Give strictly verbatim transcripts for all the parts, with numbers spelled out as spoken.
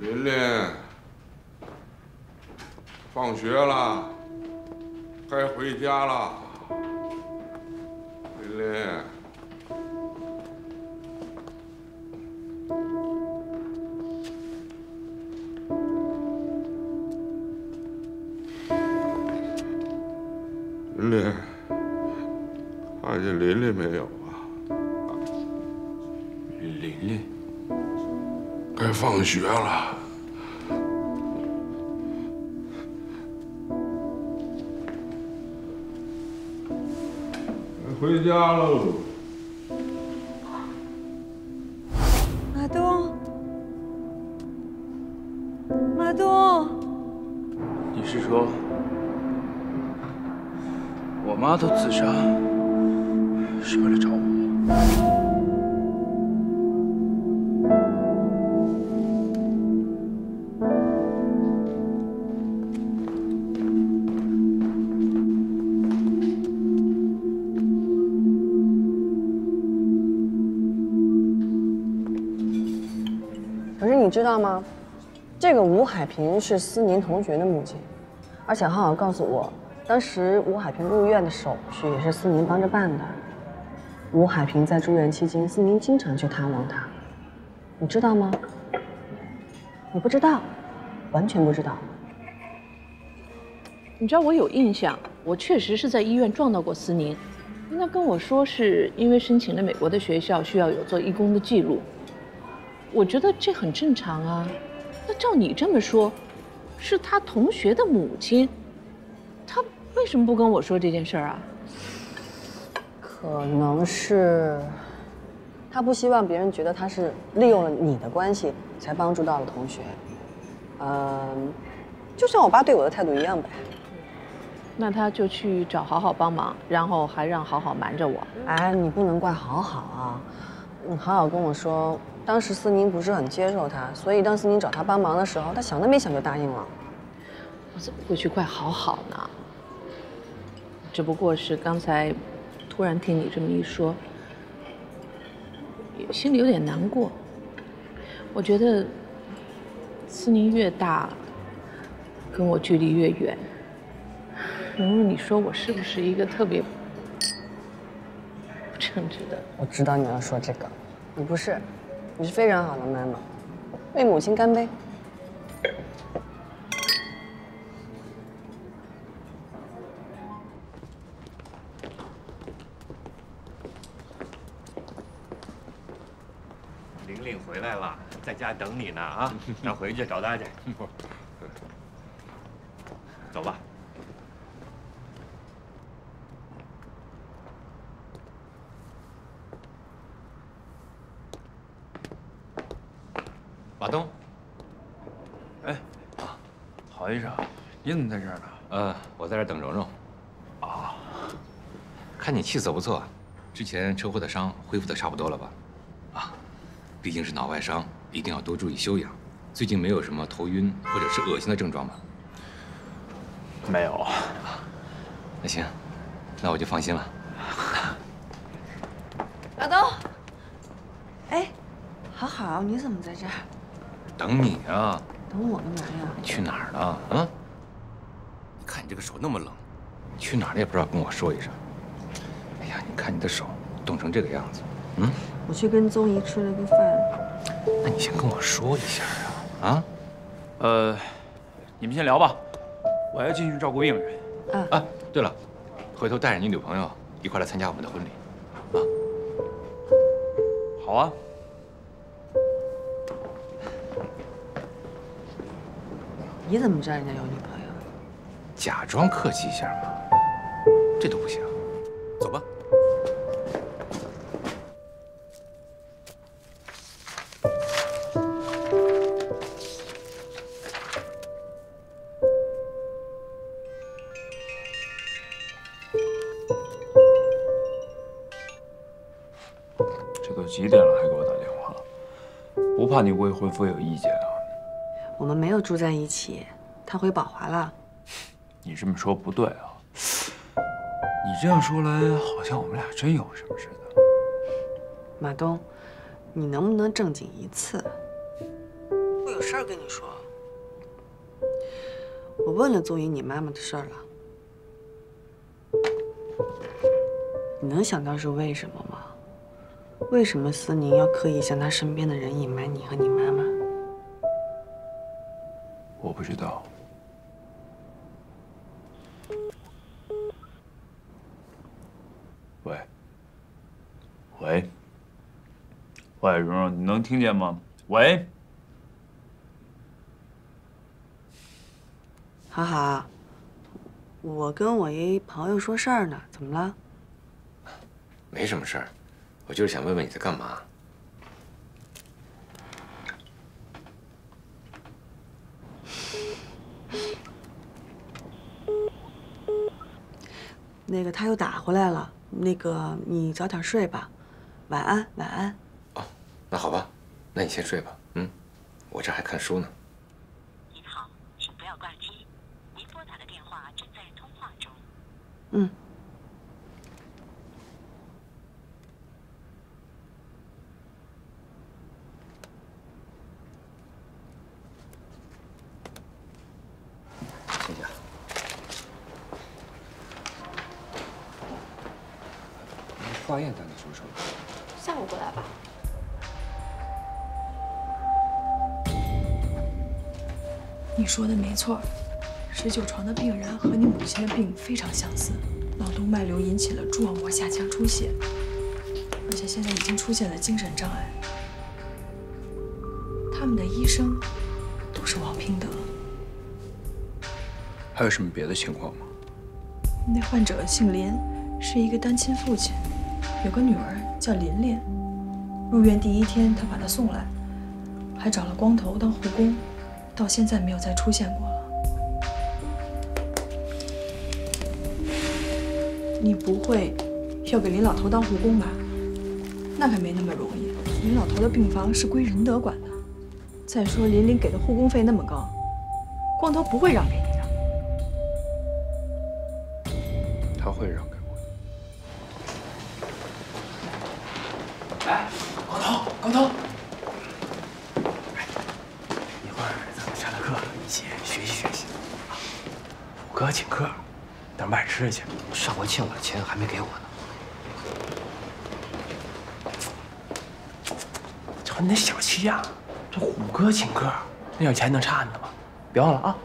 琳琳，放学了，该回家了。琳琳，琳琳，看见琳琳没有啊？琳琳，该放学了。 回家喽，马东，马东，你是说我妈都自杀是为了找我？ 你知道吗？这个吴海平是思宁同学的母亲，而且浩浩告诉我，当时吴海平入院的手续也是思宁帮着办的。吴海平在住院期间，思宁经常去探望他，你知道吗？你不知道，完全不知道。你知道我有印象，我确实是在医院撞到过思宁，他跟我说是因为申请了美国的学校，需要有做义工的记录。 我觉得这很正常啊，那照你这么说，是他同学的母亲，他为什么不跟我说这件事儿啊？可能是他不希望别人觉得他是利用了你的关系才帮助到了同学，嗯，就像我爸对我的态度一样呗。那他就去找好好帮忙，然后还让好好瞒着我。哎，你不能怪好好啊，你好好跟我说。 当时思宁不是很接受他，所以当思宁找他帮忙的时候，他想都没想就答应了。我怎么会去怪好好呢？只不过是刚才突然听你这么一说，心里有点难过。我觉得思宁越大，跟我距离越远。蓉蓉，你说我是不是一个特别不称职的？我知道你要说这个，你不是。 你是非常好的妈妈，为母亲干杯！玲玲回来了，在家等你呢啊！那回去找她去，走吧。 马东，哎，啊，郝医生，你怎么在这儿呢？呃，我在这儿等蓉蓉。啊，看你气色不错，之前车祸的伤恢复的差不多了吧？啊，毕竟是脑外伤，一定要多注意休养。最近没有什么头晕或者是恶心的症状吧？没有。啊，那行，那我就放心了。马东，哎，好好，你怎么在这儿？ 等你啊！等我干嘛呀？你去哪儿呢？啊！你看你这个手那么冷，你去哪儿也不知道跟我说一声。哎呀，你看你的手冻成这个样子，嗯？我去跟宗姨吃了个饭。那你先跟我说一下啊！啊？呃，你们先聊吧，我要进去照顾病人。啊！哎，对了，回头带着你女朋友一块来参加我们的婚礼，啊！好啊。 你怎么知道人家有女朋友？假装客气一下嘛，这都不行。走吧。这都几点了还给我打电话？不怕你未婚夫有意见啊？ 我们没有住在一起，他回宝华了。你这么说不对啊！你这样说来，好像我们俩真有什么似的。马东，你能不能正经一次？会有有事儿跟你说。我问了宗姨你妈妈的事儿了，你能想到是为什么吗？为什么思宁要刻意向她身边的人隐瞒你和你妈妈？我不知道。 喂，喂，喂，蓉蓉，你能听见吗？喂，好好，我跟我一朋友说事儿呢，怎么了？没什么事儿，我就是想问问你在干嘛。那个他又打回来了。 那个，你早点睡吧，晚安，晚安。哦，那好吧，那你先睡吧。嗯，我这还看书呢。您好，请不要挂机，您拨打的电话正在通话中。嗯。谢谢。 化验到底什么时候？下午过来吧。你说的没错，十九床的病人和你母亲的病非常相似，脑动脉瘤引起了蛛网膜下腔出血，而且现在已经出现了精神障碍。他们的医生都是王平德。还有什么别的情况吗？那患者姓林，是一个单亲父亲。 有个女儿叫琳琳，入院第一天他把她送来，还找了光头当护工，到现在没有再出现过了。你不会要给林老头当护工吧？那可没那么容易。林老头的病房是归仁德管的，再说琳琳给的护工费那么高，光头不会让给你的。他会让给。 哎，光头，光头，哎，一会儿咱们上了课一起学习学习。虎哥请客，咱们买吃的去。上回欠我的钱还没给我呢。瞅你那小气样，这虎哥请客，那点钱能差你的吗？别忘了啊。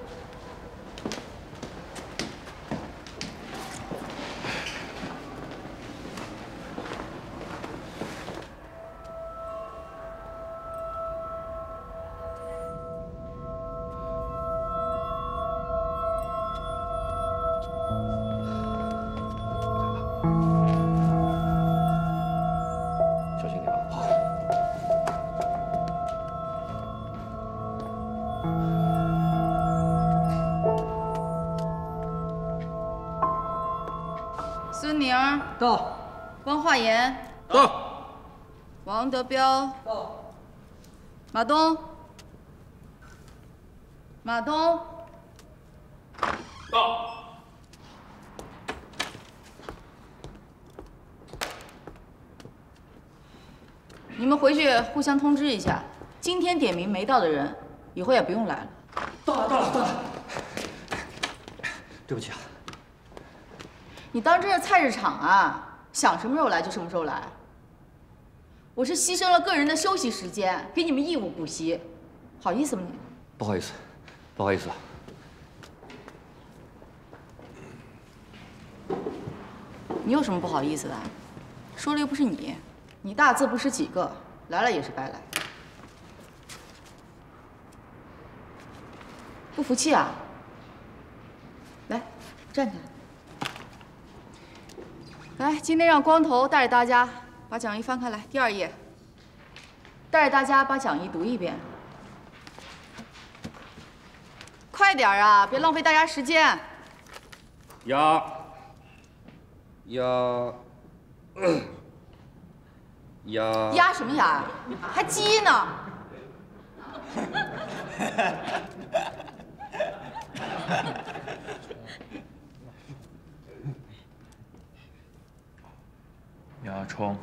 德彪到，马东，马东到，你们回去互相通知一下，今天点名没到的人，以后也不用来了。到了，到了，到了。对不起啊，你当这是菜市场啊？想什么时候来就什么时候来。 我是牺牲了个人的休息时间，给你们义务补习，好意思吗你？不好意思，不好意思。你有什么不好意思的？说了又不是你，你大字不识几个，来了也是白来。不服气啊？来，站起来。来，今天让光头带着大家。 把讲义翻开来，第二页。带着大家把讲义读一遍，快点啊！别浪费大家时间。呀呀呀！呀什么呀？还鸡呢？鸭冲。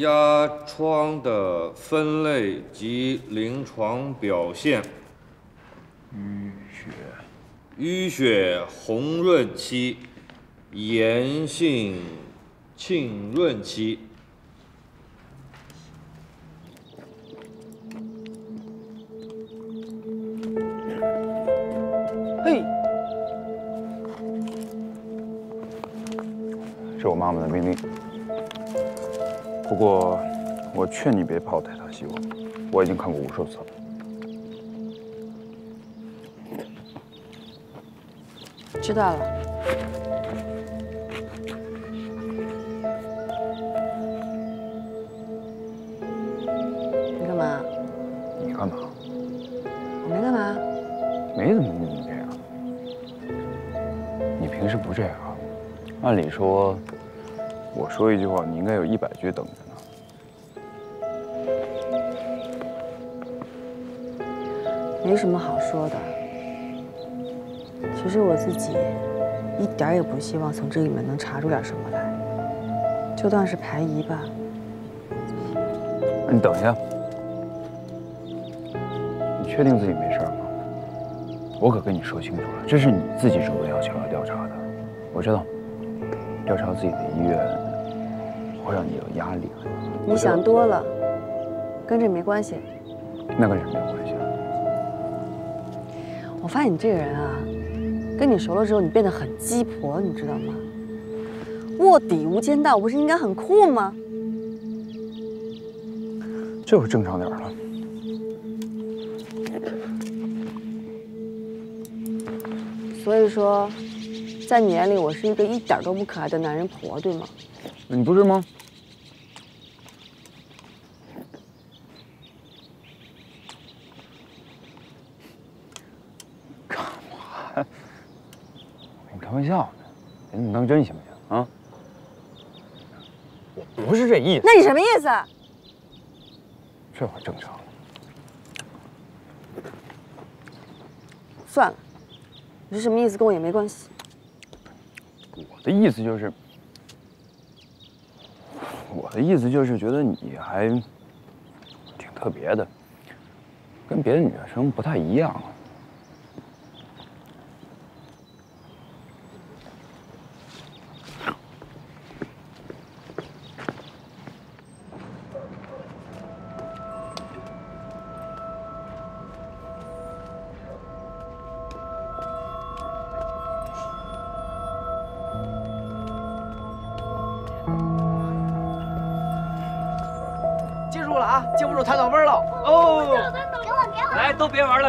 压疮的分类及临床表现：淤血、淤血红润期、炎性浸润期。 是我妈妈的命令，不过我劝你别抱太大希望，我已经看过无数次了。知道了。你干嘛？你干嘛？我没干嘛。没怎么跟你这样。你平时不这样啊？按理说。 我说一句话，你应该有一百句等着呢。没什么好说的。其实我自己一点也不希望从这里面能查出点什么来，就当是排疑吧。你等一下，你确定自己没事吗？我可跟你说清楚了，这是你自己主动要求要调查的。我知道，调查自己的医院。 会让你有压力。你想多了，跟这没关系。那跟什么有关系啊？我发现你这个人啊，跟你熟了之后，你变得很鸡婆，你知道吗？卧底无间道不是应该很酷吗？这回正常点了。所以说，在你眼里，我是一个一点都不可爱的男人婆，对吗？你不是吗？ 开玩笑呢，别那么当真行不行啊？我不是这意思。那你什么意思？这会正常了。算了，你是什么意思跟我也没关系。我的意思就是，我的意思就是觉得你还挺特别的，跟别的女生不太一样啊。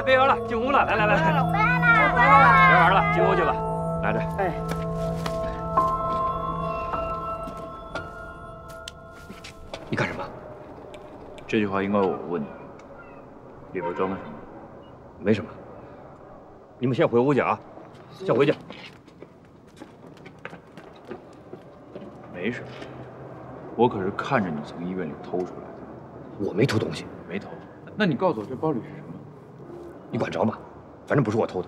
别玩了，进屋了，来来来来，回来了，回来了，别玩了，进屋去吧，拿着。哎，你干什么？这句话应该我问你，里边装的什么？没什么。你们先回屋去啊，先回去。没什么，我可是看着你从医院里偷出来的。我没偷东西，没偷。那你告诉我，这包里是什么？ 你管着吗？反正不是我偷的。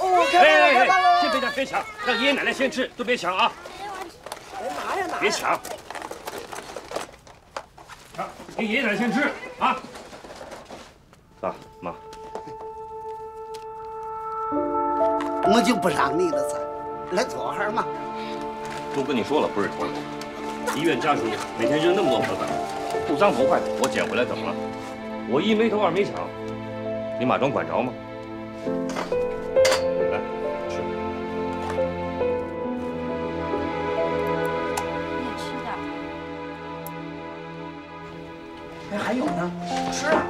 哎哎哎！先别抢，别抢，让爷爷奶奶先吃，都别抢啊！哎，拿呀拿！别抢！啊，给爷爷奶奶先吃啊！爸妈，我就不让你了噻，来坐会儿嘛。都跟你说了，不是偷的。医院家属每天扔那么多盒饭。 不脏不坏，我捡回来怎么了？我一没偷，二没抢，你马庄管着吗？来，吃。你也吃点。哎，还有呢，吃啊！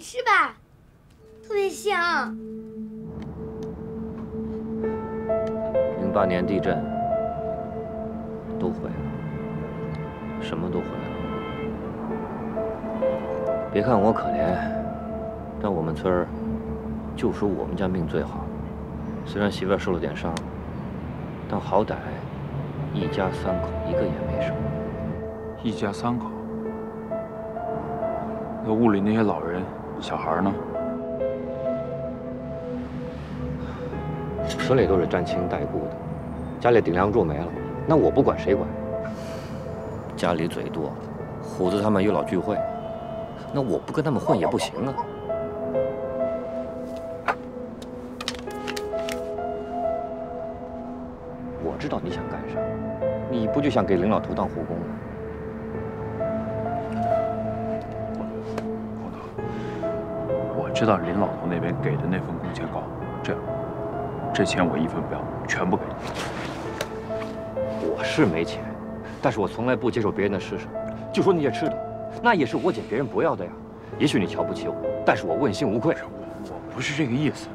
吃吧，特别香。零八年地震都毁了，什么都毁了。别看我可怜，但我们村儿就说我们家命最好。虽然媳妇受了点伤，但好歹一家三口一个也没少。一家三口。 那屋里那些老人、小孩呢？村里都是沾亲带故的，家里顶梁柱没了，那我不管谁管？家里嘴多，虎子他们又老聚会，那我不跟他们混也不行啊。我知道你想干啥，你不就想给林老头当护工吗？ 知道林老头那边给的那份工钱高，这样，这钱我一分不要，全部给你。我是没钱，但是我从来不接受别人的施舍。就说那些吃的，那也是我捡别人不要的呀。也许你瞧不起我，但是我问心无愧。我我不是这个意思，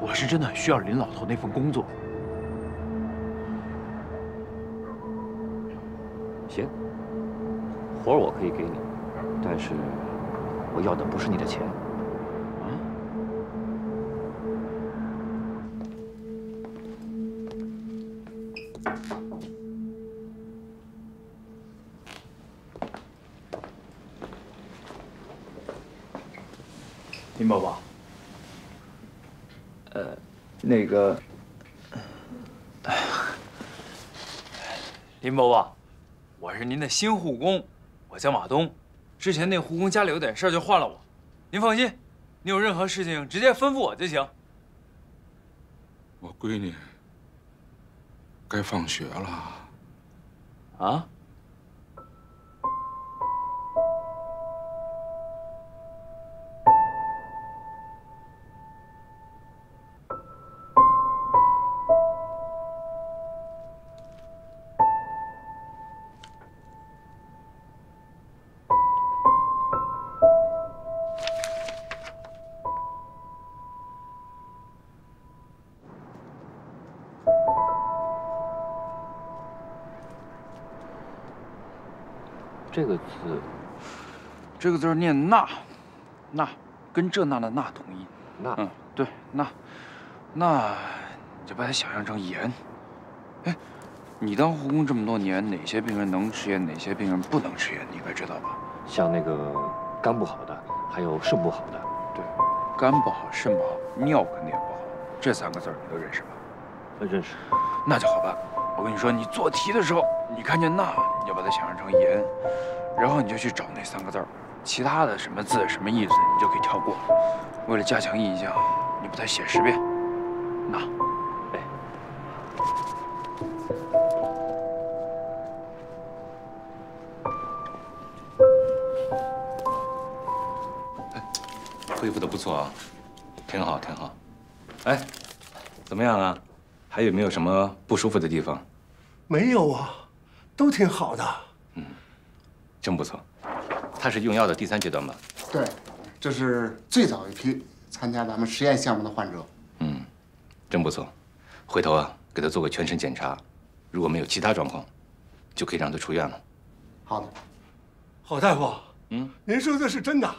我是真的很需要林老头那份工作。行，活我可以给你，但是。 我要的不是你的钱，啊！林伯伯，呃，那个，林伯伯，我是您的新护工，我叫马东。 之前那护工家里有点事儿，就换了我。您放心，你有任何事情直接吩咐我就行。我闺女该放学了。啊？这个字，这个字念“那”，“那”跟这“那”的“那”同音。那，嗯，对，那，那，你就把它想象成盐。哎，你当护工这么多年，哪些病人能吃盐，哪些病人不能吃盐，你应该知道吧？像那个肝不好的，还有肾不好的。对，肝不好，肾不好，尿肯定也不好。这三个字你都认识吧？认识。那就好办。我跟你说，你做题的时候。 你看见那，你就把它想象成盐，然后你就去找那三个字儿，其他的什么字什么意思你就可以跳过。为了加强印象，你把它写十遍。那，哎，哎，恢复的不错啊，挺好挺好。哎，怎么样啊？还有没有什么不舒服的地方？没有啊。 都挺好的，嗯，真不错。他是用药的第三阶段吧？对，这是最早一批参加咱们实验项目的患者。嗯，真不错。回头啊，给他做个全身检查，如果没有其他状况，就可以让他出院了。好的，郝大夫，嗯，您说的是真的？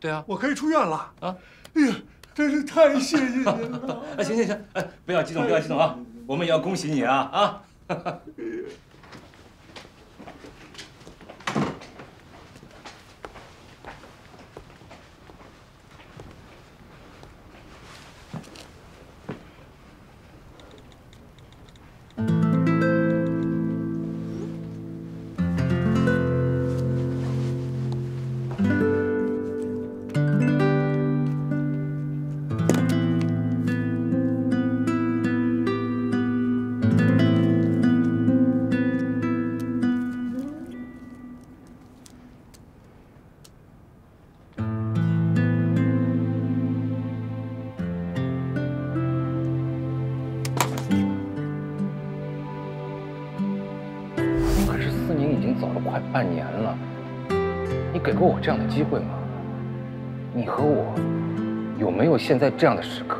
对啊，我可以出院了啊！哎呀，真是太谢谢您了！哎，行行行，哎，不要激动，不要激动啊！我们也要恭喜你啊啊！ 四年已经走了快半年了，你给过我这样的机会吗？你和我有没有现在这样的时刻？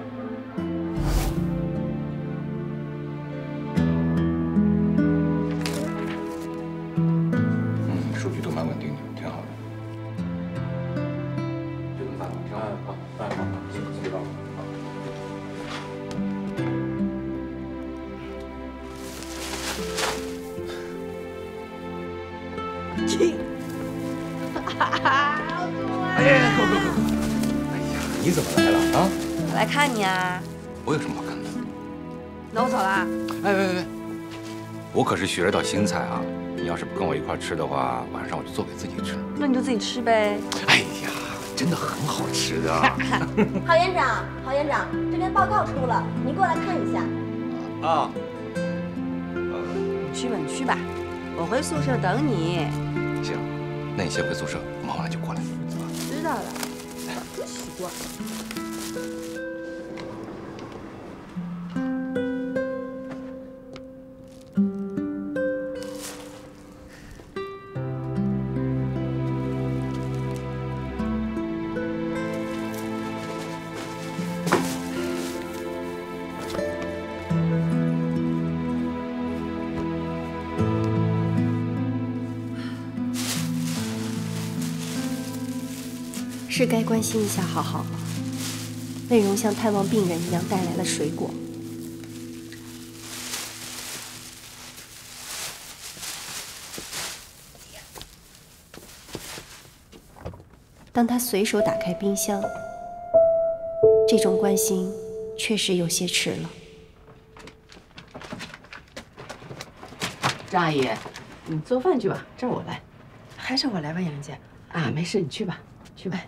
学着道新菜啊！你要是不跟我一块吃的话，晚上我就做给自己吃。那你就自己吃呗。哎呀，真的很好吃的。郝园长，郝园长，这边报告出了，您过来看一下。啊。呃，你去吧，你去吧，我回宿舍等你。行，那你先回宿舍，我忙完就过来。知道了，真奇怪。 是该关心一下好好了。魏荣像探望病人一样带来了水果。当他随手打开冰箱，这种关心确实有些迟了。张阿姨，你做饭去吧，这儿我来。还是我来吧，杨姐。啊，没事，你去吧，去吧。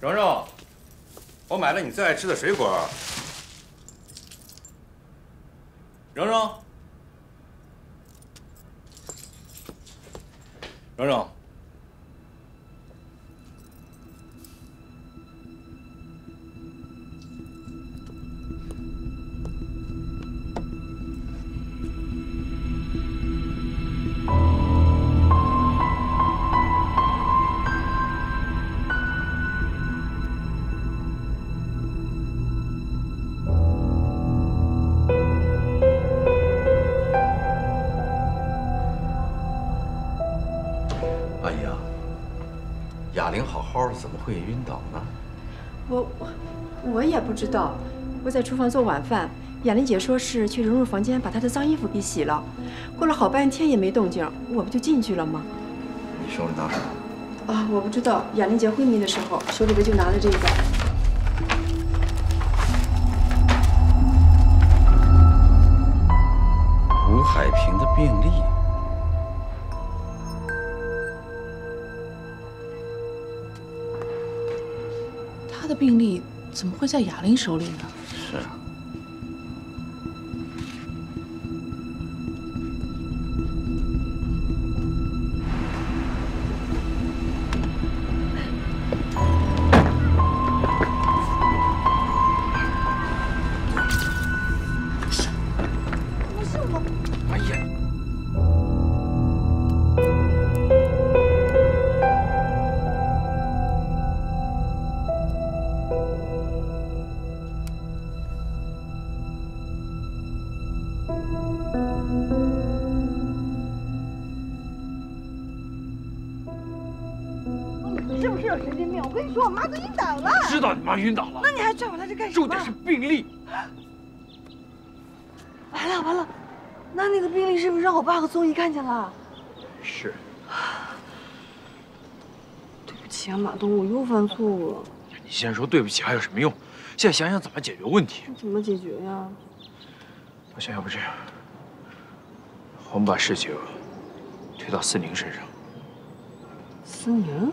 蓉蓉，我买了你最爱吃的水果。蓉蓉，蓉蓉，怎么会晕倒呢？我我我也不知道。我在厨房做晚饭，雅玲姐说是去蓉蓉房间把她的脏衣服给洗了。过了好半天也没动静，我不就进去了吗？你手里拿什么？啊，我不知道。雅玲姐昏迷的时候，手里边就拿了这个。 病例怎么会在雅玲手里呢？是啊，是，不是我。哎呀！有神经病！我跟你说，我妈都晕倒了。知道你妈晕倒了，那你还拽我来这干什么？重点是病历。完了完了，那那个病历是不是让我爸和宗姨看见了？是。对不起啊，马东，我又犯错误了。你现在说对不起还有什么用？现在想想怎么解决问题。怎么解决呀？我想要不这样，我们把事情推到思宁身上。 思宁，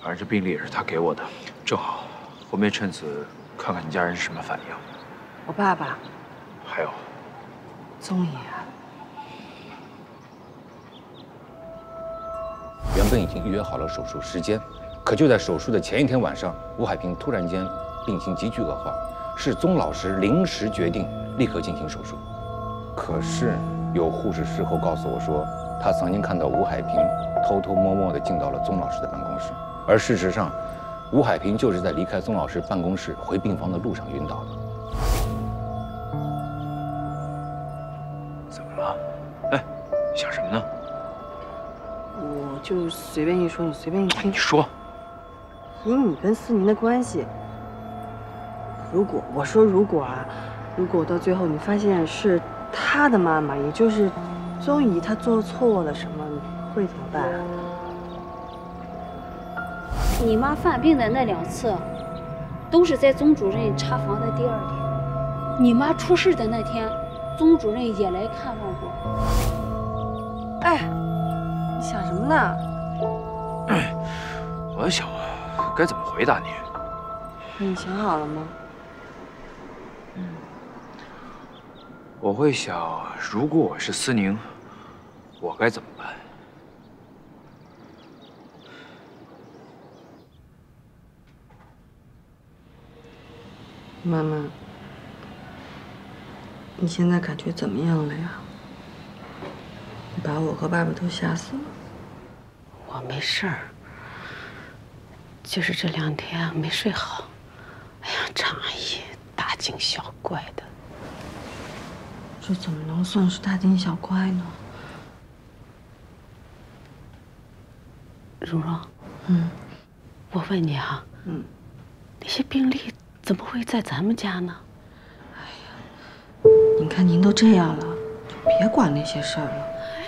反正这病历也是他给我的，正好，我们也趁此看看你家人是什么反应。我爸爸，还有，宗爷，原本已经预约好了手术时间，可就在手术的前一天晚上，吴海平突然间病情急剧恶化，是宗老师临时决定立刻进行手术。可是有护士事后告诉我说。 他曾经看到吴海平偷偷摸摸地进到了宗老师的办公室，而事实上，吴海平就是在离开宗老师办公室回病房的路上晕倒的。怎么了？哎，想什么呢？我就随便一说，你随便一听。你说。以你跟思宁的关系，如果我说如果啊，如果到最后你发现是他的妈妈，也就是。 宗姨，她做错了什么？你会怎么办啊？你妈犯病的那两次，都是在宗主任查房的第二天。你妈出事的那天，宗主任也来看望过。哎，你想什么呢？我在想啊，该怎么回答你。你想好了吗？嗯。 我会想，如果我是思宁，我该怎么办？妈妈，你现在感觉怎么样了呀？你把我和爸爸都吓死了。我没事儿，就是这两天没睡好。哎呀，常阿姨大惊小怪的。 这怎么能算是大惊小怪呢？蓉蓉，嗯，我问你啊，嗯，那些病例怎么会在咱们家呢？哎呀，您看您都这样了，就别管那些事儿了。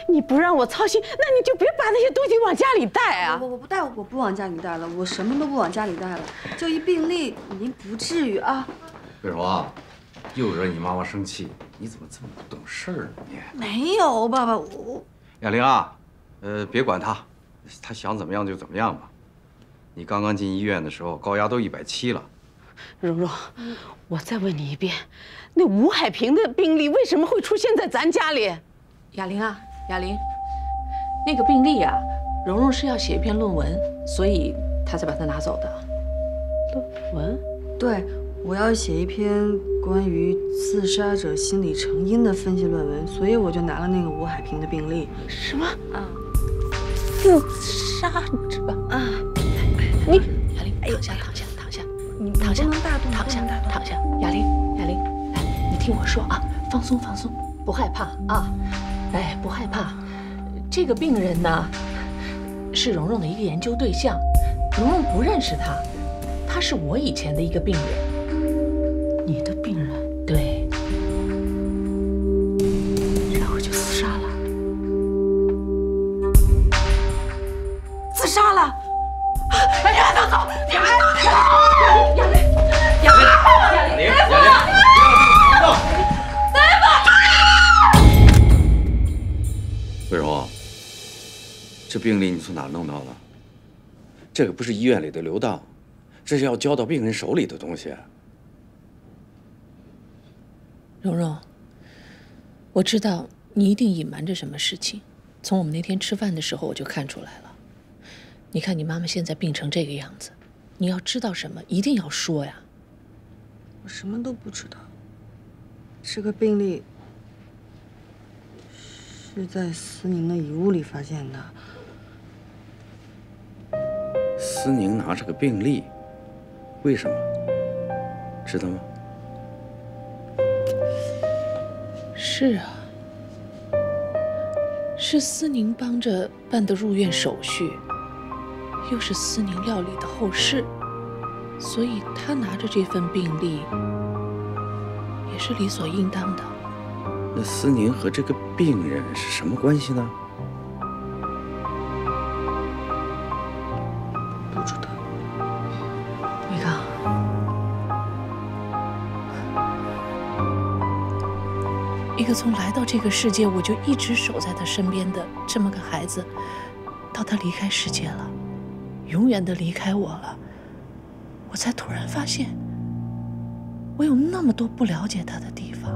你不让我操心，那你就别把那些东西往家里带啊！我我不带，我不往家里带了，我什么都不往家里带了。就一病例，您不至于啊。蓉蓉，又惹你妈妈生气。 你怎么这么不懂事儿呢？你没有爸爸，我雅玲啊，呃，别管他，他想怎么样就怎么样吧。你刚刚进医院的时候，高压都一百七了。蓉蓉，我再问你一遍，那吴海平的病例为什么会出现在咱家里？雅玲啊，雅玲，那个病例啊，蓉蓉是要写一篇论文，所以她才把它拿走的。论文？对。 我要写一篇关于自杀者心理成因的分析论文，所以我就拿了那个吴海平的病例。什么？啊，自杀者啊！你雅玲，哎呦，躺下，躺下，躺下，你躺下，躺下，躺下。雅玲，雅玲，来，你听我说啊，放松，放松，不害怕啊，哎，不害怕。这个病人呢，是蓉蓉的一个研究对象，蓉蓉不认识他，他是我以前的一个病人。 你的病人对，然后就自杀了，自杀了！哎呀，都走，你们都走！雅玲，雅玲，雅玲，雅玲，大夫，大夫！桂荣，这病例你从哪弄到的？这个不是医院里的流荡，这是要交到病人手里的东西。 蓉蓉，我知道你一定隐瞒着什么事情。从我们那天吃饭的时候，我就看出来了。你看你妈妈现在病成这个样子，你要知道什么，一定要说呀。我什么都不知道。这个病例是在思宁的遗物里发现的。思宁拿着个病例，为什么？知道吗？ 是啊，是思宁帮着办的入院手续，又是司宁料理的后事，所以他拿着这份病历也是理所应当的。那司宁和这个病人是什么关系呢？不知道。维刚，一个从来到这个世界我就一直守在他身边的这么个孩子，到他离开世界了。 永远的离开我了，我才突然发现，我有那么多不了解他的地方。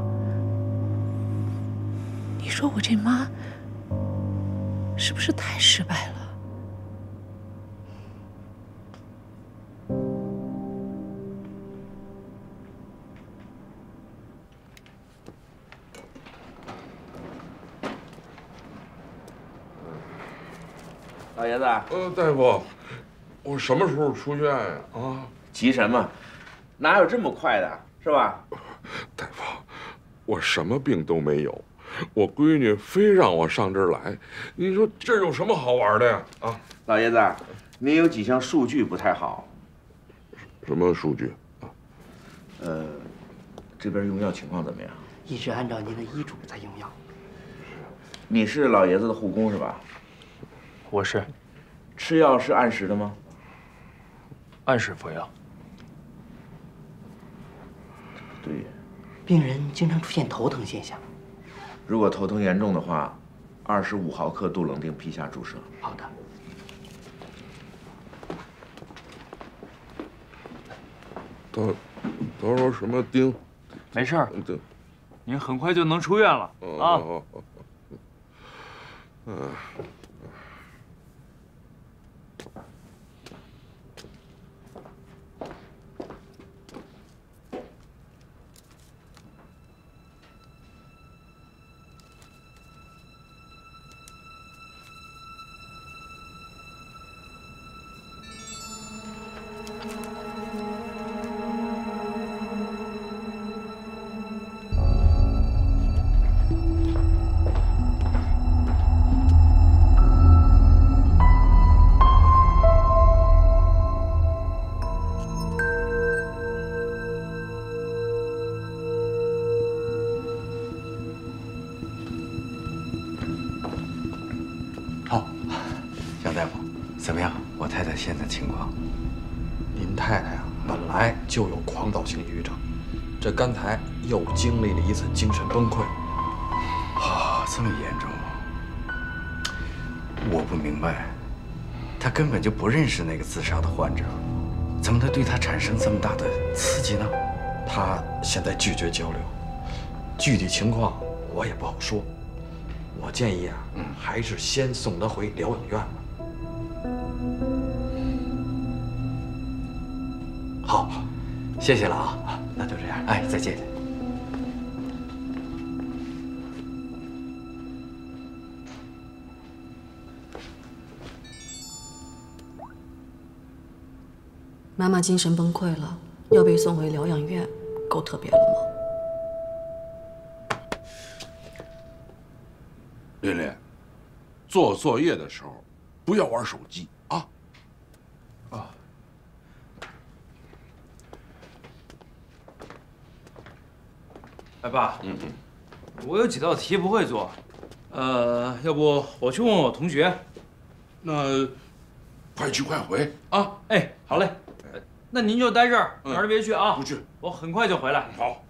你说我这妈是不是太失败了？老爷子，呃，大夫。 我什么时候出院呀？啊，急什么？哪有这么快的，是吧？大夫，我什么病都没有，我闺女非让我上这儿来，你说这有什么好玩的呀？啊，老爷子，您有几项数据不太好。什么数据？啊，呃，这边用药情况怎么样？一直按照您的医嘱在用药。你是老爷子的护工是吧？我是。吃药是按时的吗？ 按时服药。对，病人经常出现头疼现象。如果头疼严重的话，二十五毫克度冷定皮下注射。好的。他，他说什么丁？没事儿。对，您很快就能出院了啊。嗯。 现在情况，您太太啊本来就有狂躁性抑郁症，这刚才又经历了一次精神崩溃，啊，这么严重吗？我不明白，他根本就不认识那个自杀的患者，怎么能对他产生这么大的刺激呢？他现在拒绝交流，具体情况我也不好说。我建议啊，还是先送他回疗养院吧。 好，谢谢了啊，那就这样，哎，再见。妈妈精神崩溃了，要被送回疗养院，够特别了吗？琳琳，做作业的时候不要玩手机啊。啊。 哎，爸，嗯嗯，我有几道题不会做，呃，要不我去问问我同学。那，快去快回啊！哎，好嘞，那您就待这儿，哪儿都别去啊！不去，我很快就回来。好。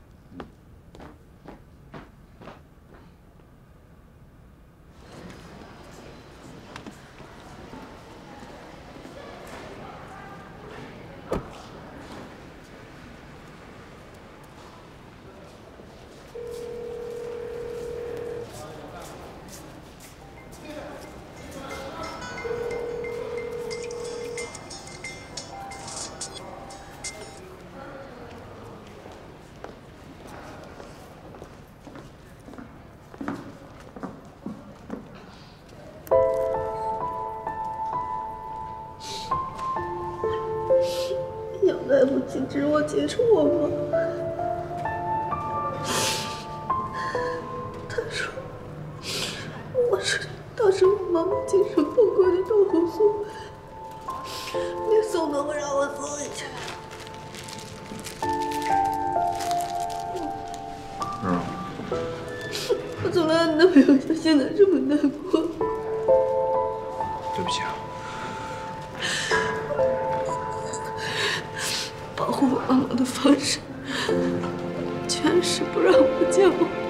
接触我吗？他说我是当时我妈妈精神崩溃的导火索，别送他们，让我自己去。嗯，我从来都没有像现在这么难过。对不起啊。保护我妈妈的方式，全是不让我见我妈妈。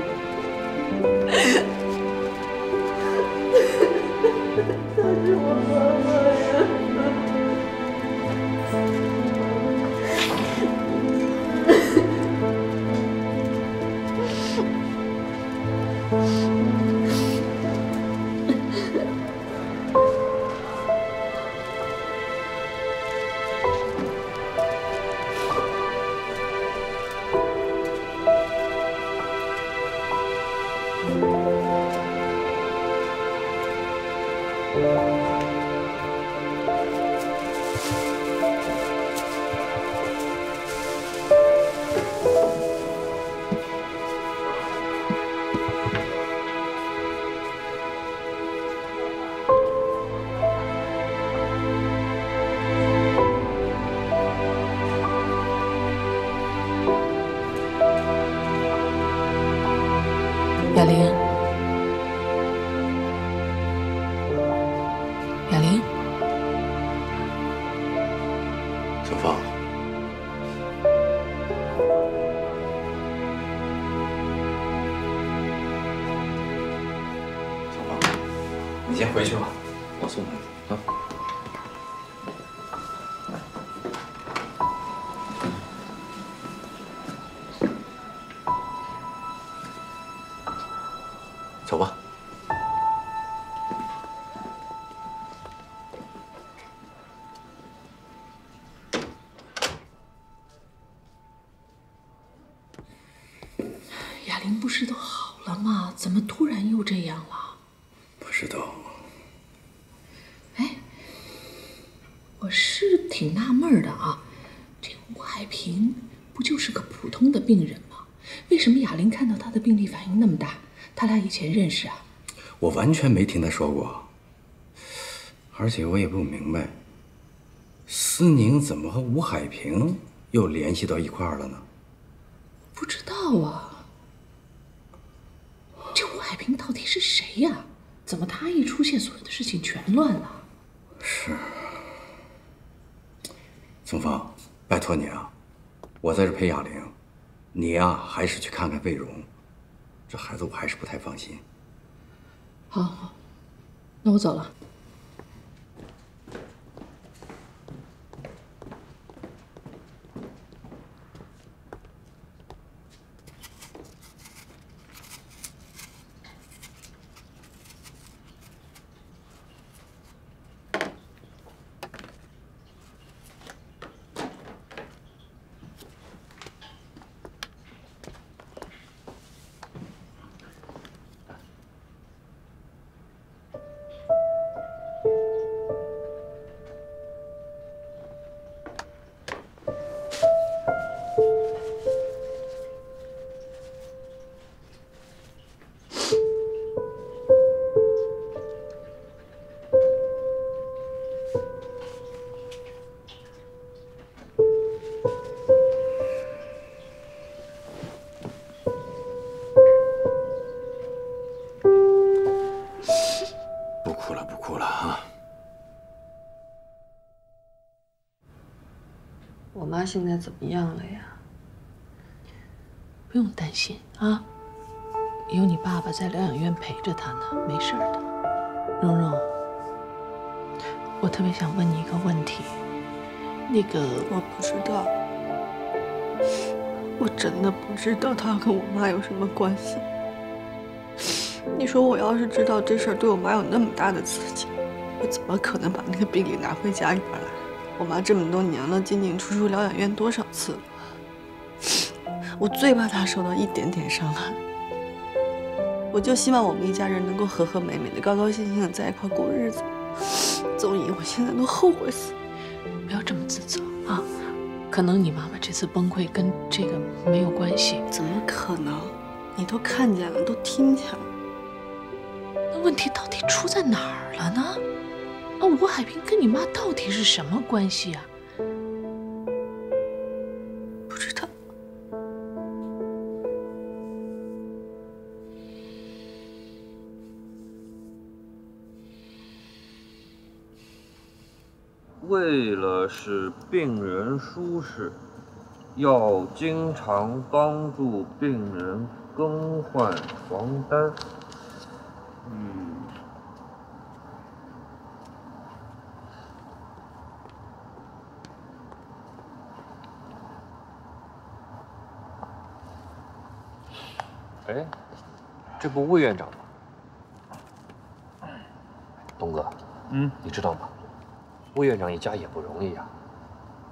她是我妈妈呀。 雅玲，雅玲，小芳，小芳，你先回去吧，我送她去啊。 走吧。雅玲不是都好了吗？怎么突然又这样了？不知道。哎，我是挺纳闷的啊，这吴海平不就是个普通的病人吗？为什么雅玲看到他的病例反应那么大？ 他俩以前认识啊？我完全没听他说过，而且我也不明白，思宁怎么和吴海平又联系到一块儿了呢？不知道啊，这吴海平到底是谁呀？怎么他一出现，所有的事情全乱了？是，宗芳，拜托你啊，我在这陪雅玲，你呀、啊、还是去看看卫荣。 这孩子我还是不太放心。好，好，那我走了。我妈现在怎么样了呀？不用担心啊，有你爸爸在疗养院陪着她呢，没事的。蓉蓉，我特别想问你一个问题，那个我不知道，我真的不知道她跟我妈有什么关系。你说我要是知道这事儿对我妈有那么大的刺激，我怎么可能把那个病给拿回家里边来？ 我妈这么多年了，进进出出疗养院多少次了？我最怕她受到一点点伤害。我就希望我们一家人能够和和美美的、高高兴兴的在一块过日子。宗姨，我现在都后悔死了。不要这么自责啊！可能你妈妈这次崩溃跟这个没有关系。怎么可能？你都看见了，都听见了。那问题到底出在哪儿了呢？啊，吴海平跟你妈到底是什么关系啊？不知道。为了使病人舒适，要经常帮助病人更换床单。嗯。 哎，这不魏院长吗？东哥，嗯，你知道吗？魏院长一家也不容易呀、啊，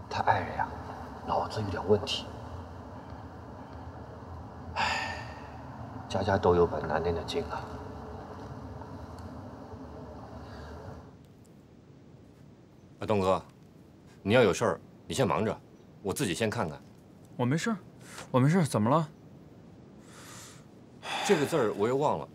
他爱人呀、啊，脑子有点问题。哎，家家都有本难念的经啊。哎，东哥，你要有事儿，你先忙着，我自己先看看。我没事，我没事，怎么了？ 这个字儿我又忘了。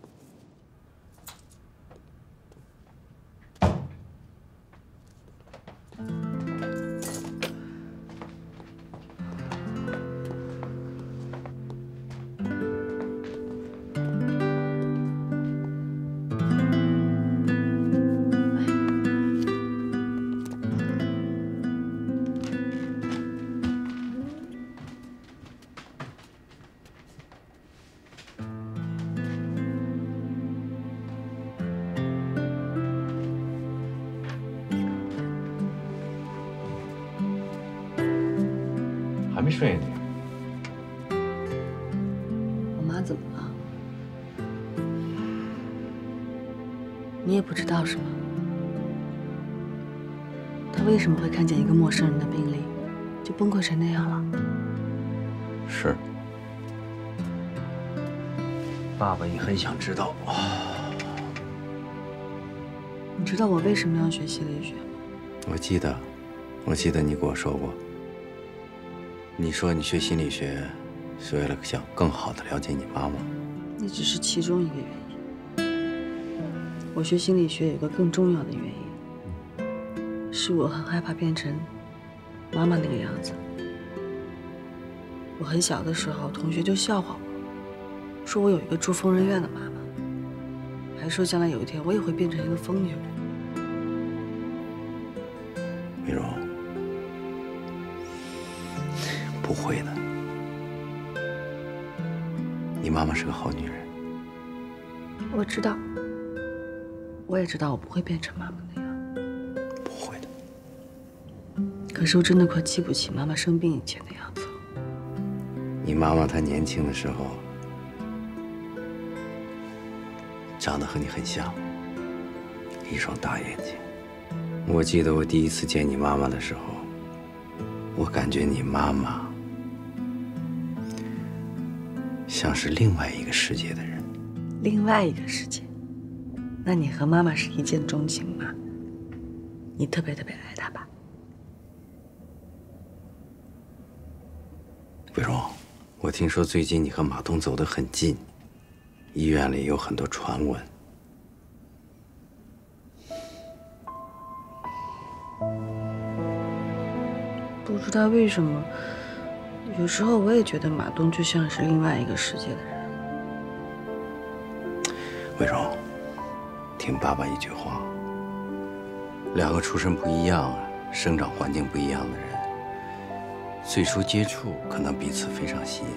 没睡呢。我妈怎么了？你也不知道是吧？她为什么会看见一个陌生人的病例就崩溃成那样了？是。爸爸也很想知道。你知道我为什么要学心理学吗？我记得，我记得你跟我说过。 你说你学心理学是为了想更好的了解你妈妈，那只是其中一个原因。我学心理学有个更重要的原因，是我很害怕变成妈妈那个样子。我很小的时候，同学就笑话我，说我有一个住疯人院的妈妈，还说将来有一天我也会变成一个疯女人。美容。 不会的，你妈妈是个好女人。我知道，我也知道我不会变成妈妈那样。不会的。可是我真的快记不起妈妈生病以前的样子了。你妈妈她年轻的时候，长得和你很像，一双大眼睛。我记得我第一次见你妈妈的时候，我感觉你妈妈 像是另外一个世界的人，另外一个世界，那你和妈妈是一见钟情吗？你特别特别爱她吧？伟荣，我听说最近你和马东走得很近，医院里有很多传闻。不知道为什么。 有时候我也觉得马东就像是另外一个世界的人。伟荣，听爸爸一句话：两个出身不一样、生长环境不一样的人，最初接触可能彼此非常吸引，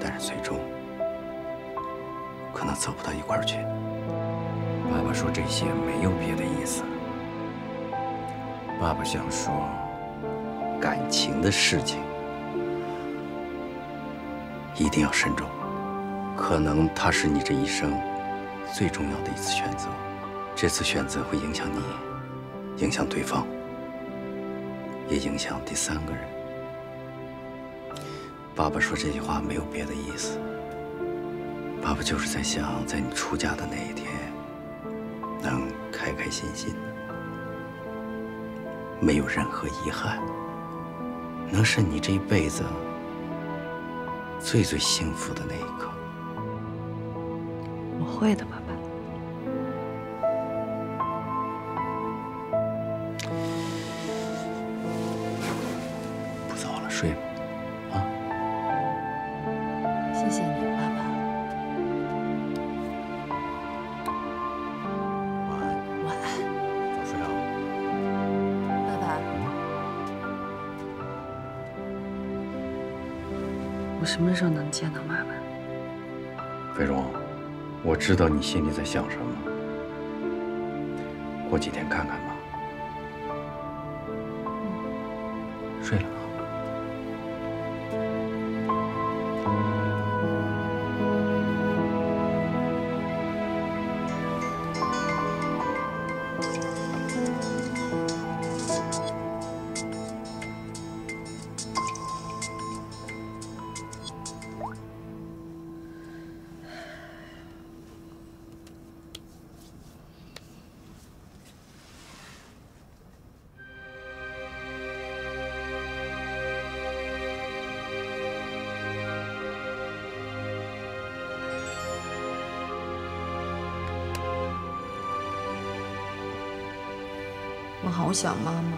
但是最终可能走不到一块儿去。爸爸说这些没有别的意思，爸爸想说感情的事情 一定要慎重，可能它是你这一生最重要的一次选择。这次选择会影响你，影响对方，也影响第三个人。爸爸说这句话没有别的意思，爸爸就是在想，在你出嫁的那一天，能开开心心的，没有任何遗憾，能是你这一辈子 最最幸福的那一刻，我会的，爸爸。我什么时候能见到妈妈？飞荣，我知道你心里在想什么，过几天看看吧。嗯、睡了。 我好想妈妈。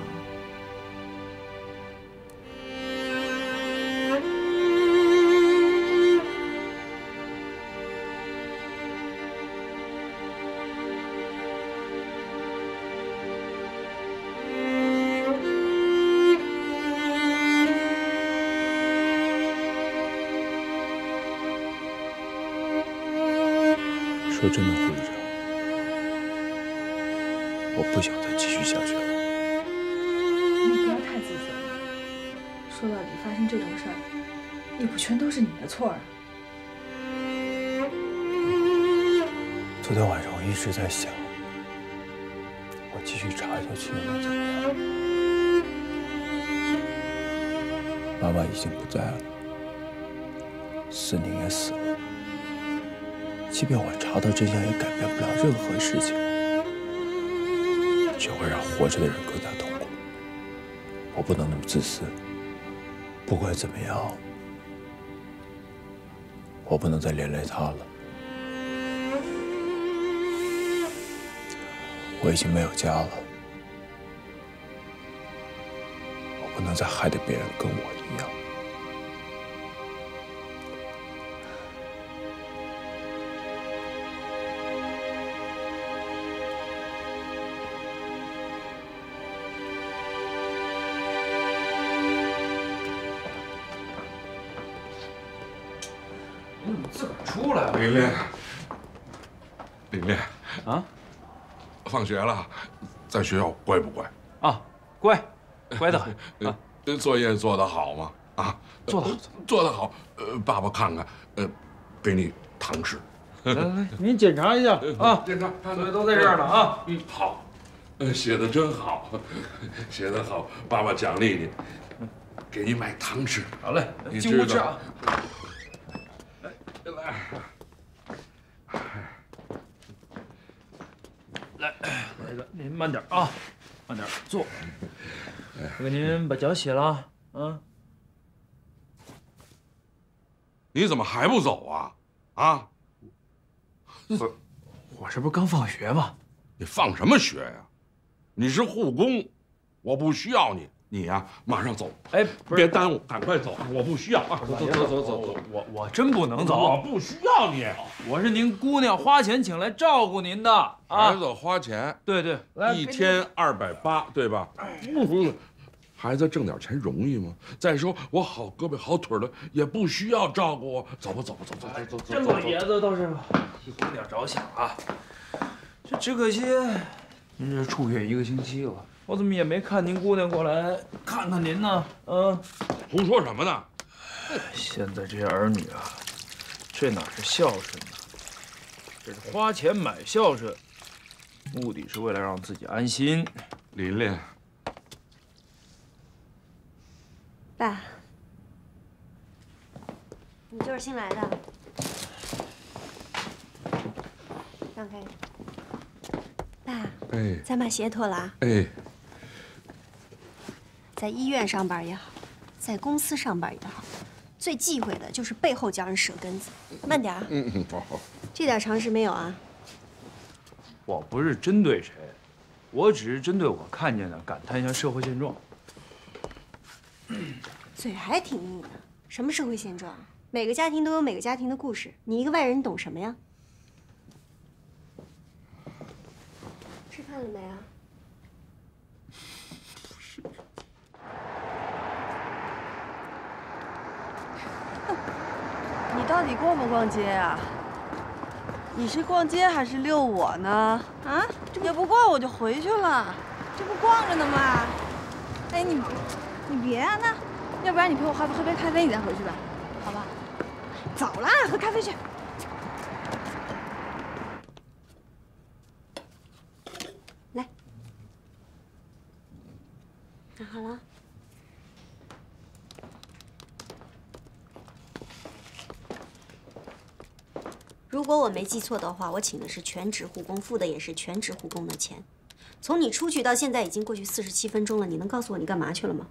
说真的，慧茹，我不想再继续下去了。 说到底，发生这种事儿，也不全都是你的错啊。昨天晚上我一直在想，我继续查下去能怎么样？妈妈已经不在了，思宁也死了。即便我查到真相，也改变不了任何事情，只会让活着的人更加痛苦。我不能那么自私。 不管怎么样，我不能再连累他了。我已经没有家了，我不能再害得别人跟我一样。玲玲，玲玲啊，放学了，在学校乖不乖？啊，乖，乖得很。啊，作业做得好吗？啊，做得好，做得好。呃，爸爸看看，呃，给你糖吃。来来来，您检查一下啊，检查，作业都在这儿呢啊。嗯，好，写的真好，写得好，爸爸奖励你，给你买糖吃。好嘞，进屋吃啊。来，来。 来，那个您慢点啊，慢点坐。我给您把脚洗了啊。你怎么还不走啊？啊？我我这不是刚放学吗？你放什么学呀？你是护工，我不需要你。你呀，马上走。哎，别耽误，赶快走。我不需要啊。走走走走走，我我真不能走。我不需要你。 我是您姑娘花钱请来照顾您的啊！孩子花钱，对对，一天二百八，对吧？不，孩子挣点钱容易吗？再说我好胳膊好腿的，也不需要照顾我。走吧，走吧，走走走走走。这老爷子倒是替姑娘着想啊。这只可惜，您这出院一个星期了，我怎么也没看您姑娘过来看看您呢？嗯，胡说什么呢？现在这些儿女啊，这哪是孝顺呢？ 这是花钱买孝顺，目的是为了让自己安心。琳琳，爸，你就是新来的，让开。爸，哎，咱把鞋脱了啊。哎，在医院上班也好，在公司上班也好。 最忌讳的就是背后叫人舌根子，慢点啊！嗯嗯，好好。这点常识没有啊？我不是针对谁，我只是针对我看见的，感叹一下社会现状。嘴还挺硬的，什么社会现状？每个家庭都有每个家庭的故事，你一个外人懂什么呀？吃饭了没啊？ Oh. 你逛不逛街啊？你是逛街还是遛我呢？啊，这也不逛我就回去了。这不逛着呢吗？哎，你你别啊，那要不然你陪我喝喝杯咖啡，你再回去吧，好吧？走啦，喝咖啡去。 拿好了，如果我没记错的话，我请的是全职护工，付的也是全职护工的钱。从你出去到现在已经过去四十七分钟了，你能告诉我你干嘛去了吗？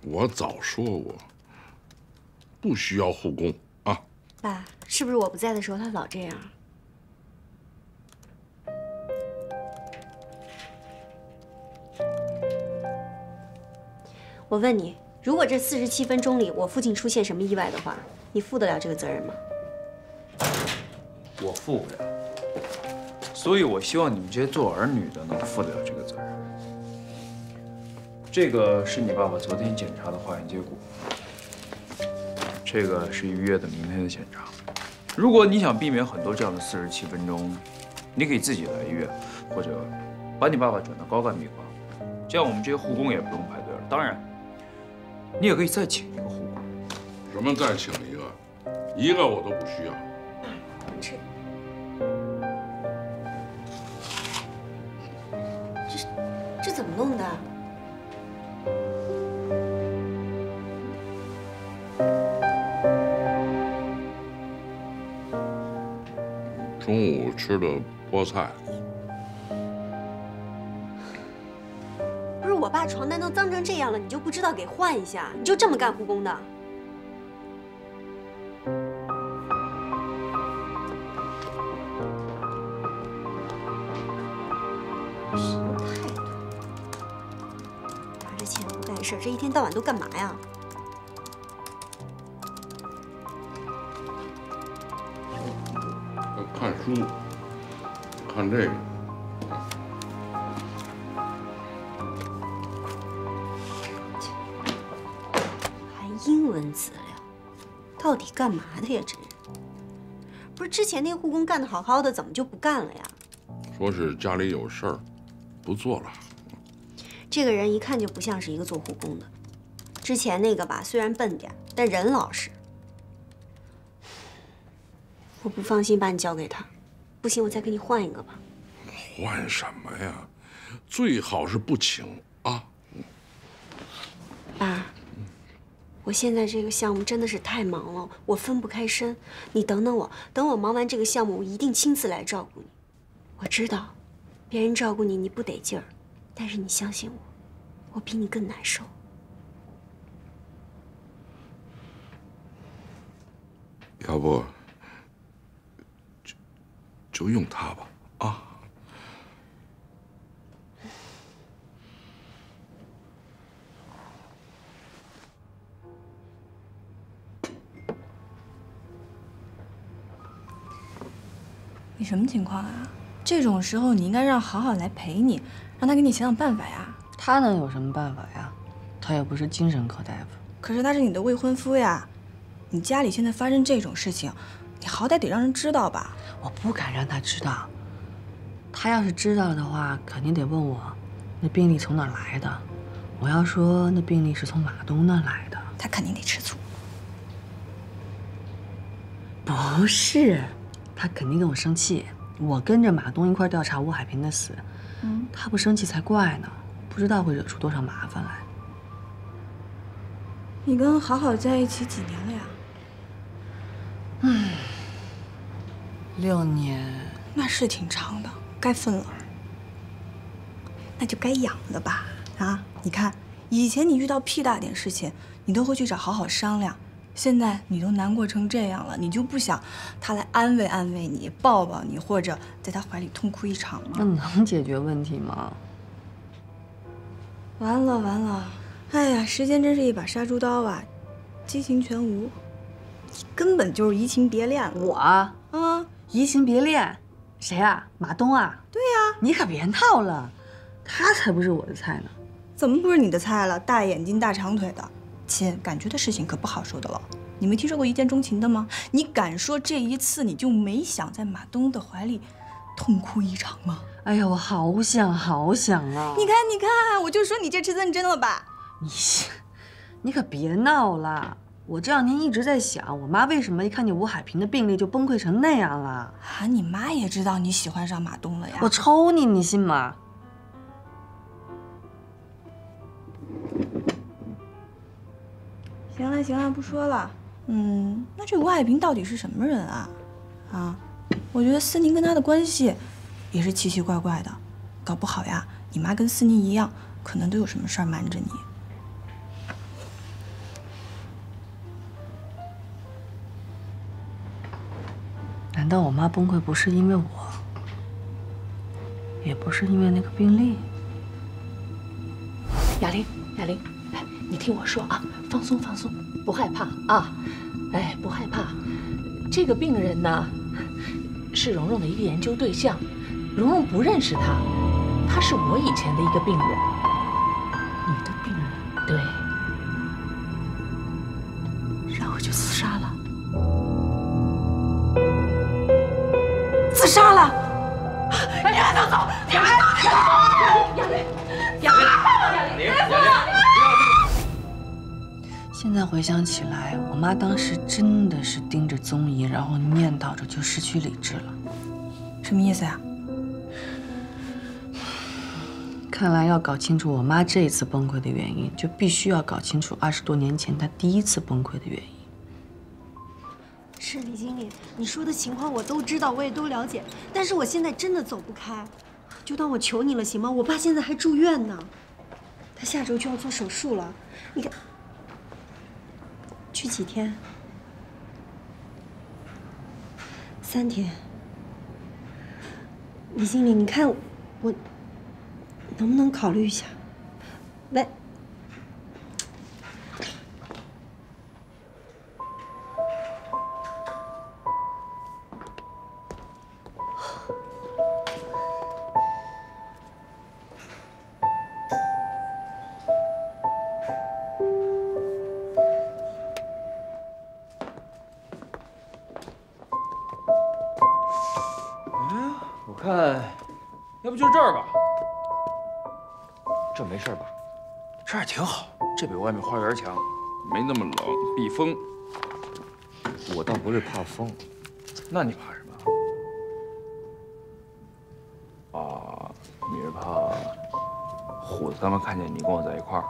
我早说我不需要护工啊！爸，是不是我不在的时候他老这样？ 我问你，如果这四十七分钟里我父亲出现什么意外的话，你负得了这个责任吗？我负不了，所以我希望你们这些做儿女的能负得了这个责任。这个是你爸爸昨天检查的化验结果，这个是预约的明天的检查。如果你想避免很多这样的四十七分钟，你可以自己来医院，或者把你爸爸转到高干病房，这样我们这些护工也不用排队了。当然。 你也可以再请一个护工。什么再请一个？一个我都不需要。这这这怎么弄的？中午吃的菠菜。不是我爸床单都脏成这样了，你就不知道给换一下？你就这么干护工的？什么态度？拿着钱不干事，这一天到晚都干嘛呀？看书，看这个。 英文资料，到底干嘛的呀？这人不是之前那个护工干得好好的，怎么就不干了呀？说是家里有事儿，不做了。这个人一看就不像是一个做护工的。之前那个吧，虽然笨点，但人老实。我不放心把你交给他，不行，我再给你换一个吧。换什么呀？最好是不请啊。爸。 我现在这个项目真的是太忙了，我分不开身。你等等我，等我忙完这个项目，我一定亲自来照顾你。我知道，别人照顾你你不得劲儿，但是你相信我，我比你更难受。要不，就就用它吧，啊。 你什么情况啊？这种时候你应该让好好来陪你，让他给你想想办法呀。他能有什么办法呀？他也不是精神科大夫。可是他是你的未婚夫呀，你家里现在发生这种事情，你好歹得让人知道吧？我不敢让他知道。他要是知道了的话，肯定得问我，那病例从哪来的？我要说那病例是从马东那来的，他肯定得吃醋。不是。 他肯定跟我生气，我跟着马东一块调查吴海平的死，嗯，他不生气才怪呢，不知道会惹出多少麻烦来。你跟好好在一起几年了呀？嗯，六年，那是挺长的，该分了。那就该养了吧？啊，你看，以前你遇到屁大点事情，你都会去找好好商量。 现在你都难过成这样了，你就不想他来安慰安慰你、抱抱你，或者在他怀里痛哭一场吗？那能解决问题吗？完了完了，哎呀，时间真是一把杀猪刀啊，激情全无，根本就是移情别恋。我啊，移情别恋，谁啊？马东啊？对呀，你可别闹了，他才不是我的菜呢。怎么不是你的菜了？大眼睛、大长腿的。亲，感觉的事情可不好说的了。你没听说过一见钟情的吗？你敢说这一次你就没想在马东的怀里痛哭一场吗？哎呀，我好想好想啊！你看，你看，我就说你这次认真了吧？你，你可别闹了。 我这两天一直在想，我妈为什么一看见吴海平的病历就崩溃成那样了啊！你妈也知道你喜欢上马东了呀！我抽你，你信吗？行了行了，不说了。嗯，那这吴海平到底是什么人啊？啊，我觉得思宁跟他的关系也是奇奇怪怪的，搞不好呀，你妈跟思宁一样，可能都有什么事儿瞒着你。 难道我妈崩溃不是因为我，也不是因为那个病例？雅玲，雅玲，哎，你听我说啊，放松放松，不害怕啊，哎，不害怕。这个病人呢，是蓉蓉的一个研究对象，蓉蓉不认识他，他是我以前的一个病人。你的病人？对。然后就自杀了。 自杀了！你们都走！你们都走！亚玲，亚玲，亚玲，别走！现在回想起来，我妈当时真的是盯着宗仪，然后念叨着就失去理智了。什么意思呀？看来要搞清楚我妈这一次崩溃的原因，就必须要搞清楚二十多年前她第一次崩溃的原因。 是李经理，你说的情况我都知道，我也都了解，但是我现在真的走不开，就当我求你了，行吗？我爸现在还住院呢，他下周就要做手术了，你看，去几天？三天。李经理，你看我能不能考虑一下？喂。 强，没那么冷，避风。我倒不是怕风，那你怕什么？啊，你是怕虎子他们看见你跟我在一块儿？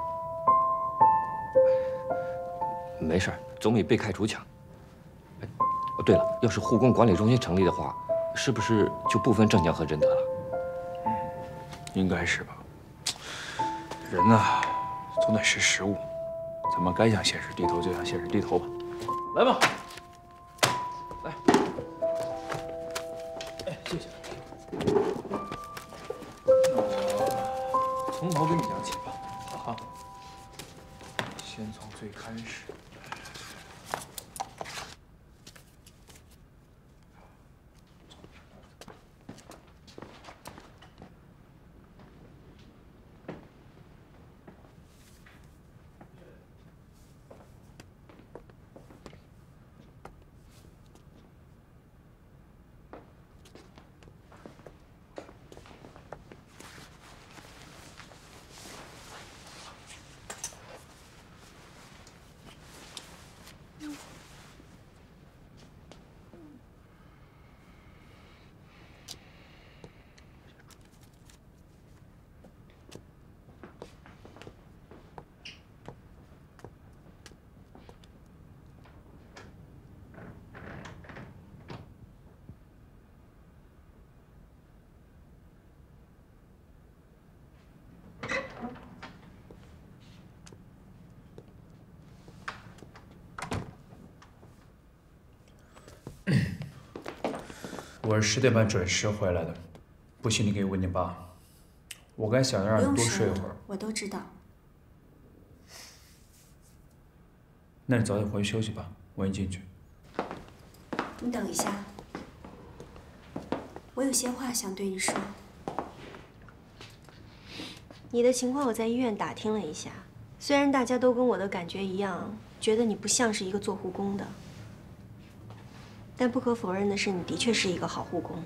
没事，总比被开除强。哎，哦对了，要是护工管理中心成立的话，是不是就不分正江和仁德了？嗯，应该是吧。人呐，总得识时务。 咱们该向现实低头就向现实低头吧，来吧，来，哎，谢谢。那我从头跟你讲起吧，好，先从最开始。我是十点半准时回来的，不信你可以问你爸。我该想着让你多睡一会儿。我都知道。那你早点回去休息吧，我先进去。你等一下，我有些话想对你说。你的情况我在医院打听了一下，虽然大家都跟我的感觉一样，觉得你不像是一个做护工的，但不可否认的是，你的确是一个好护工。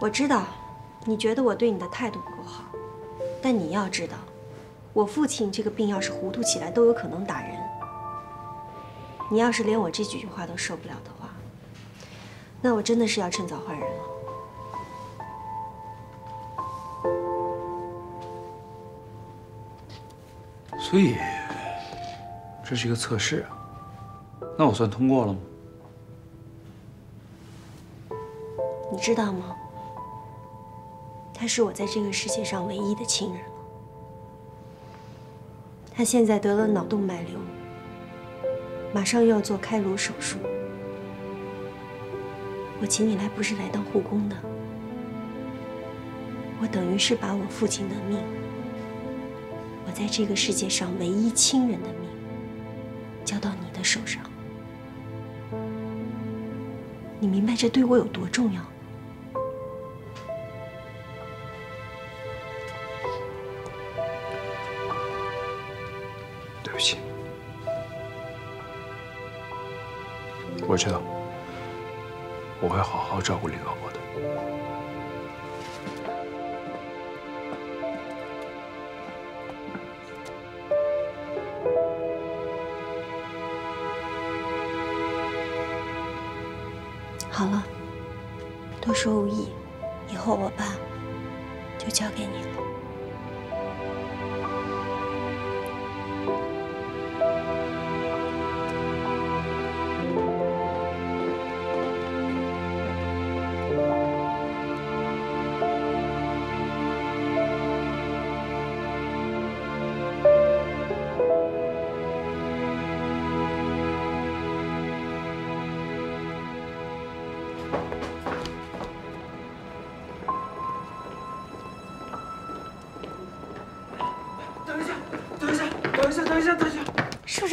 我知道，你觉得我对你的态度不够好，但你要知道，我父亲这个病要是糊涂起来，都有可能打人。你要是连我这几句话都受不了的话，那我真的是要趁早换人了。 所以，这是一个测试啊，那我算通过了吗？你知道吗？他是我在这个世界上唯一的亲人了。他现在得了脑动脉瘤，马上又要做开颅手术。我请你来不是来当护工的，我等于是把我父亲的命。 我在这个世界上唯一亲人的命，交到你的手上，你明白这对我有多重要吗？对不起，我知道，我会好好照顾林老伯的。 好了，多说无益。以后我爸就交给你了。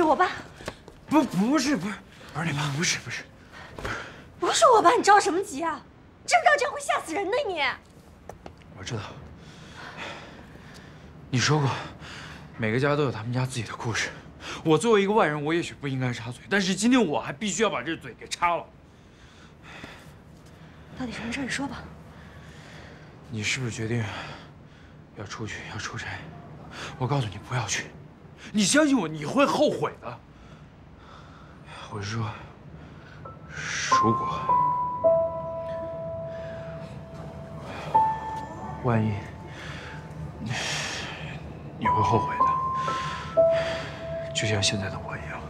我爸，不不是不是不是你爸，不是不是，不是我爸，你着什么急啊？知不知道这样会吓死人的你？我知道，你说过，每个家都有他们家自己的故事。我作为一个外人，我也许不应该插嘴，但是今天我还必须要把这嘴给插了。到底什么事？你说吧。你是不是决定要出去要出差？我告诉你，不要去。 你相信我，你会后悔的。我是说，如果万一，你会后悔的，就像现在的我一样。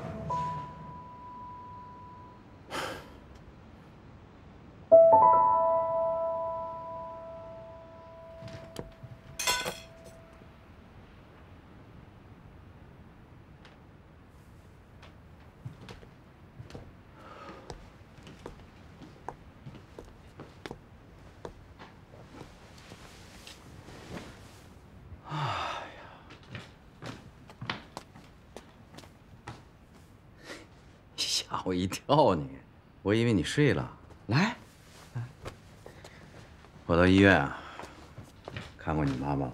吓我一跳！你，我以为你睡了。来，来，我到医院啊，看过你妈妈了。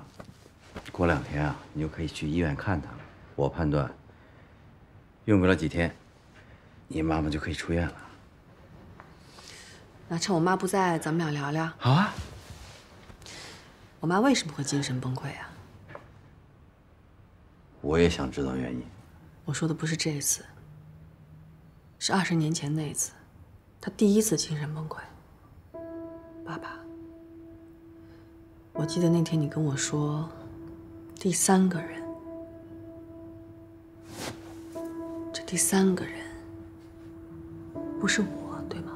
过两天啊，你就可以去医院看她了。我判断，用不了几天，你妈妈就可以出院了。那趁我妈不在，咱们俩聊聊。好啊。我妈为什么会精神崩溃啊？我也想知道原因。我说的不是这一次。 是二十年前那一次，他第一次精神崩溃。爸爸，我记得那天你跟我说，第三个人，这第三个人不是我，对吗？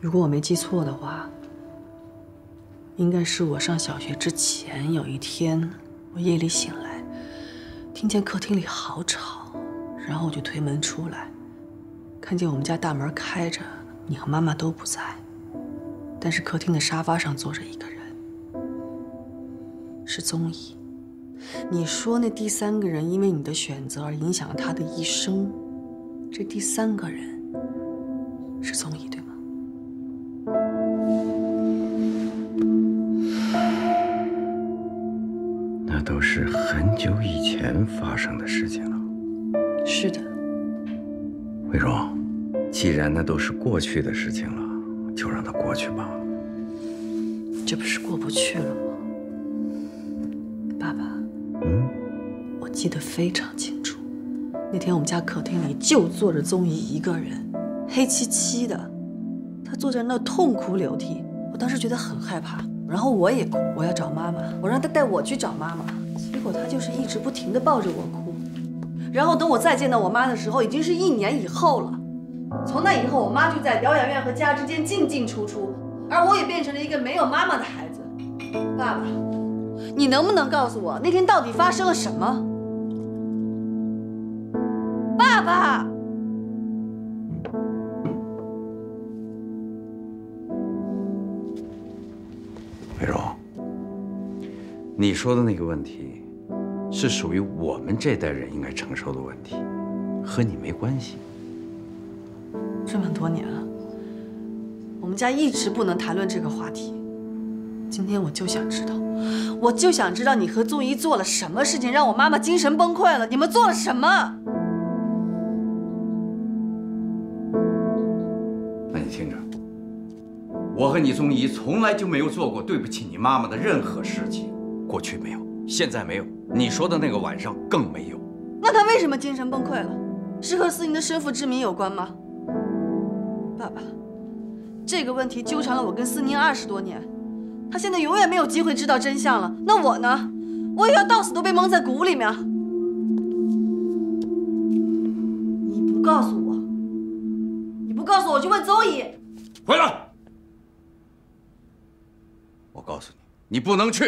如果我没记错的话，应该是我上小学之前有一天，我夜里醒来。 听见客厅里好吵，然后我就推门出来，看见我们家大门开着，你和妈妈都不在，但是客厅的沙发上坐着一个人，是宗一。你说那第三个人因为你的选择而影响了他的一生，这第三个人是宗一，对吗？久以前发生的事情了。是的。魏荣，既然那都是过去的事情了，就让它过去吧。这不是过不去了吗？爸爸，嗯，我记得非常清楚，那天我们家客厅里就坐着宗姨一个人，黑漆漆的，她坐在那痛哭流涕，我当时觉得很害怕。 然后我也哭，我要找妈妈，我让她带我去找妈妈，结果她就是一直不停地抱着我哭。然后等我再见到我妈的时候，已经是一年以后了。从那以后，我妈就在疗养院和家之间进进出出，而我也变成了一个没有妈妈的孩子。爸爸，你能不能告诉我那天到底发生了什么？爸爸。 美容，你说的那个问题，是属于我们这代人应该承受的问题，和你没关系。这么多年了，我们家一直不能谈论这个话题。今天我就想知道，我就想知道你和宗姨做了什么事情，让我妈妈精神崩溃了。你们做了什么？那你听着。 我和你宗姨从来就没有做过对不起你妈妈的任何事情，过去没有，现在没有，你说的那个晚上更没有。那她为什么精神崩溃了？是和思宁的身负之谜有关吗？爸爸，这个问题纠缠了我跟思宁二十多年，她现在永远没有机会知道真相了。那我呢？我也要到死都被蒙在鼓里面。你不告诉我，你不告诉我，我去问宗姨。回来。 我告诉你，你不能去。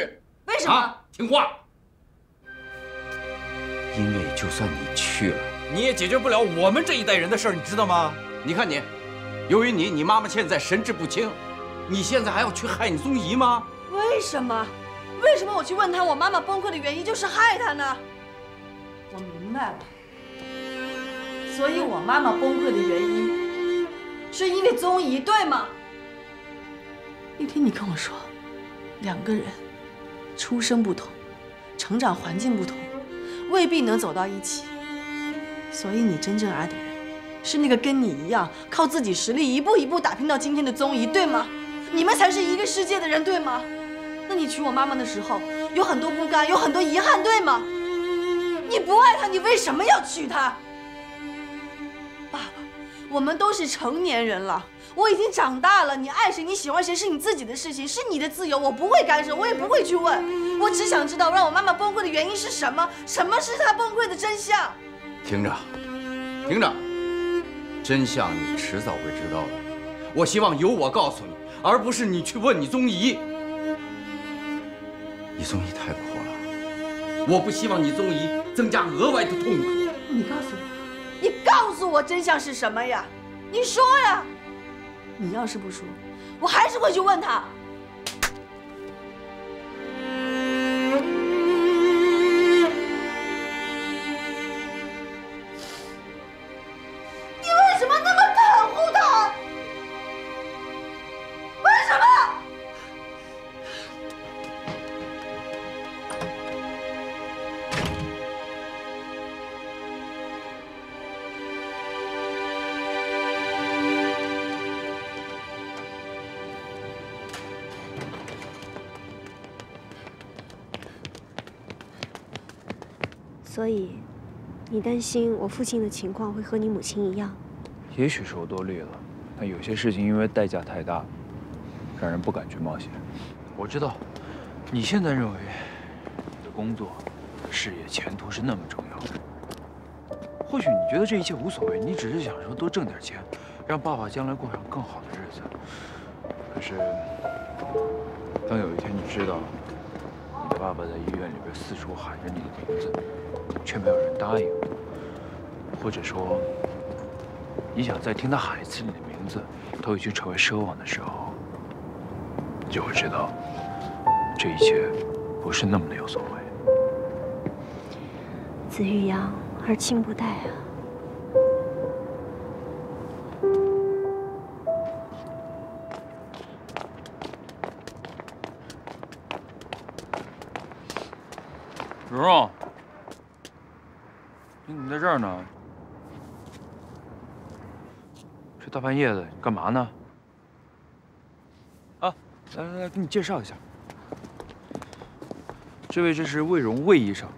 为什么？啊、听话。因为就算你去了，你也解决不了我们这一代人的事儿，你知道吗？你看你，由于你，你妈妈现在神志不清，你现在还要去害你宗姨吗？为什么？为什么我去问她，我妈妈崩溃的原因就是害她呢？我明白了。所以我妈妈崩溃的原因，是因为宗姨，对吗？那天你跟我说。 两个人出身不同，成长环境不同，未必能走到一起。所以你真正爱的人，是那个跟你一样靠自己实力一步一步打拼到今天的宗姨，对吗？你们才是一个世界的人，对吗？那你娶我妈妈的时候，有很多不甘，有很多遗憾，对吗？你不爱她，你为什么要娶她？爸爸，我们都是成年人了。 我已经长大了，你爱谁，你喜欢谁是你自己的事情，是你的自由，我不会干涉，我也不会去问。我只想知道让我妈妈崩溃的原因是什么，什么是她崩溃的真相。听着，听着，真相你迟早会知道的。我希望由我告诉你，而不是你去问你宗姨。你宗姨太苦了，我不希望你宗姨增加额外的痛苦。你告诉我，你告诉我真相是什么呀？你说呀！ 你要是不说，我还是会去问他。你为什么那么袒护他？为什么？ 所以，你担心我父亲的情况会和你母亲一样？也许是我多虑了，但有些事情因为代价太大，让人不敢去冒险。我知道，你现在认为你的工作、事业、前途是那么重要，或许你觉得这一切无所谓，你只是想说多挣点钱，让爸爸将来过上更好的日子。可是，当有一天你知道你的爸爸在医院里边四处喊着你的名字， 却没有人答应，或者说，你想再听他喊一次你的名字，都已经成为奢望的时候，你就会知道，这一切不是那么的有所谓。子欲养而亲不待啊！蓉蓉。儿呢？这大半夜的，你干嘛呢？啊，来来来，给你介绍一下，这位这是魏荣魏医生，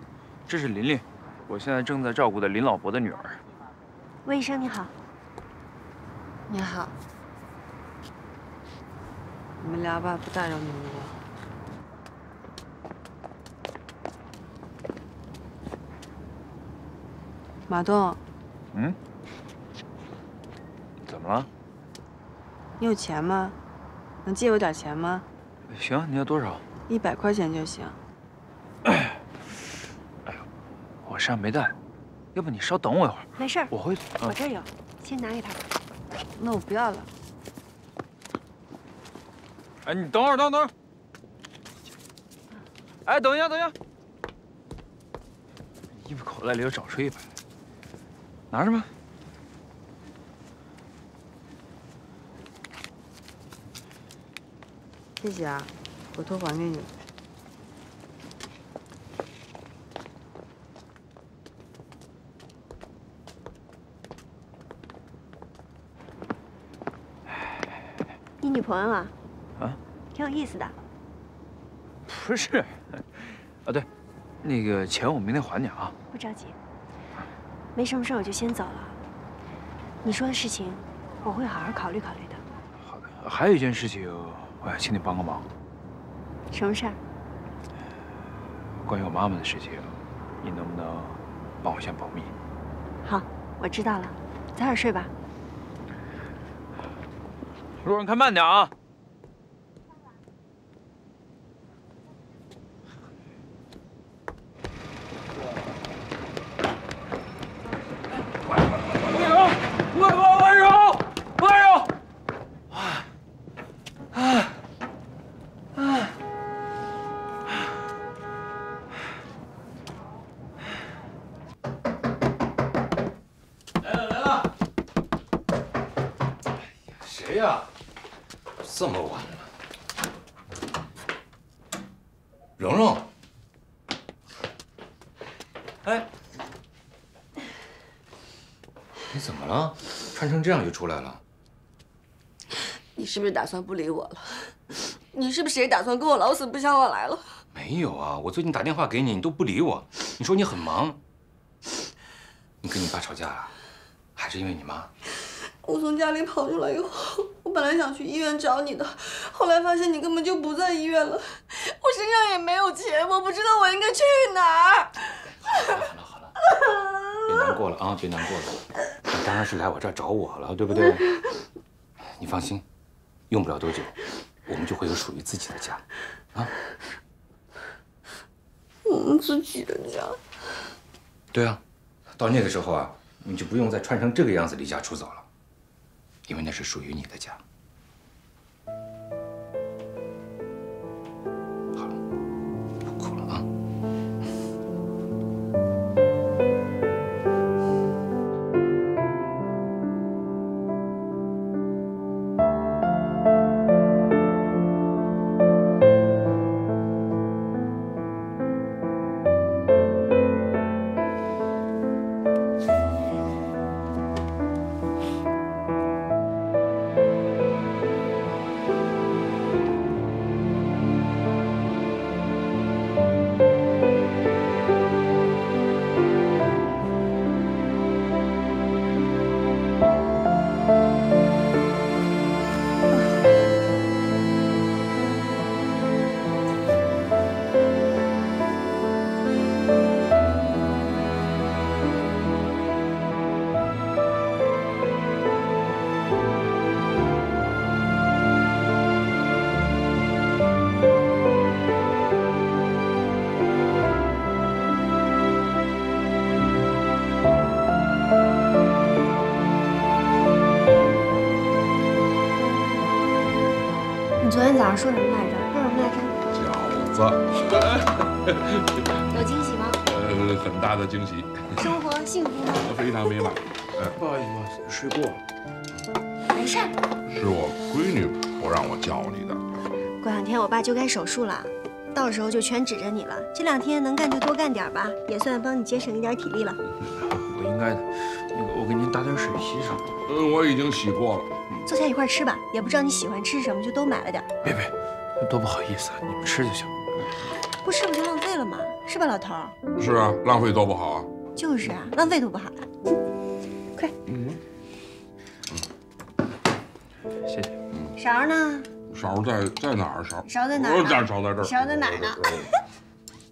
这是琳琳，我现在正在照顾的林老伯的女儿。魏医生你好。你好。你们俩吧，不打扰你们了。 马东，嗯，怎么了？你有钱吗？能借我点钱吗？行，你要多少？一百块钱就行。哎呦，我身上没带，要不你稍等我一会儿。没事，我会。我这有，先拿给他。那我不要了。哎，你等会儿，等等。哎，等一下，等一下。衣服口袋里又找出一百。 拿着吧。谢谢啊，回头还给你。你女朋友啊？啊，挺有意思的。不是，啊对，那个钱我明天还你啊。不着急。 没什么事，我就先走了。你说的事情，我会好好考虑考虑的。好的，还有一件事情，我想请你帮个忙。什么事儿？关于我妈妈的事情，你能不能帮我先保密？好，我知道了。早点睡吧。路上开慢点啊！这么晚了，蓉蓉，哎，你怎么了？穿成这样就出来了？你是不是打算不理我了？你是不是也打算跟我老死不相往来了？没有啊，我最近打电话给你，你都不理我。你说你很忙，你跟你爸吵架了，还是因为你妈？我从家里跑出来以后。 本来想去医院找你的，后来发现你根本就不在医院了。我身上也没有钱，我不知道我应该去哪儿。好了好了好了，别难过了啊，别难过了。你当然是来我这儿找我了，对不对？你放心，用不了多久，我们就会有属于自己的家，啊？我们自己的家？对啊，到那个时候啊，你就不用再穿成这个样子离家出走了。 因为那是属于你的家。好了，不哭了啊。早上说什么来着？说什么来着？饺子。有惊喜吗？呃，很大的惊喜。生活幸福吗？非常美满。哎，不好意思，妈，睡过了。没事。是我闺女不让我叫你的。过两天我爸就该手术了，到时候就全指着你了。这两天能干就多干点吧，也算帮你节省一点体力了。应该的。那个，我给您打点水洗手。嗯，我已经洗过了。坐下一块吃吧，也不知道你喜欢吃什么，就都买了点。别别，多不好意思啊，你们吃就行。不吃不就浪费了吗？是吧，老头？是啊，浪费多不好啊。就是啊，浪费多不好啊。快，嗯，谢谢。勺呢？勺在在哪儿？勺勺在哪儿？勺在这儿。勺在哪儿呢？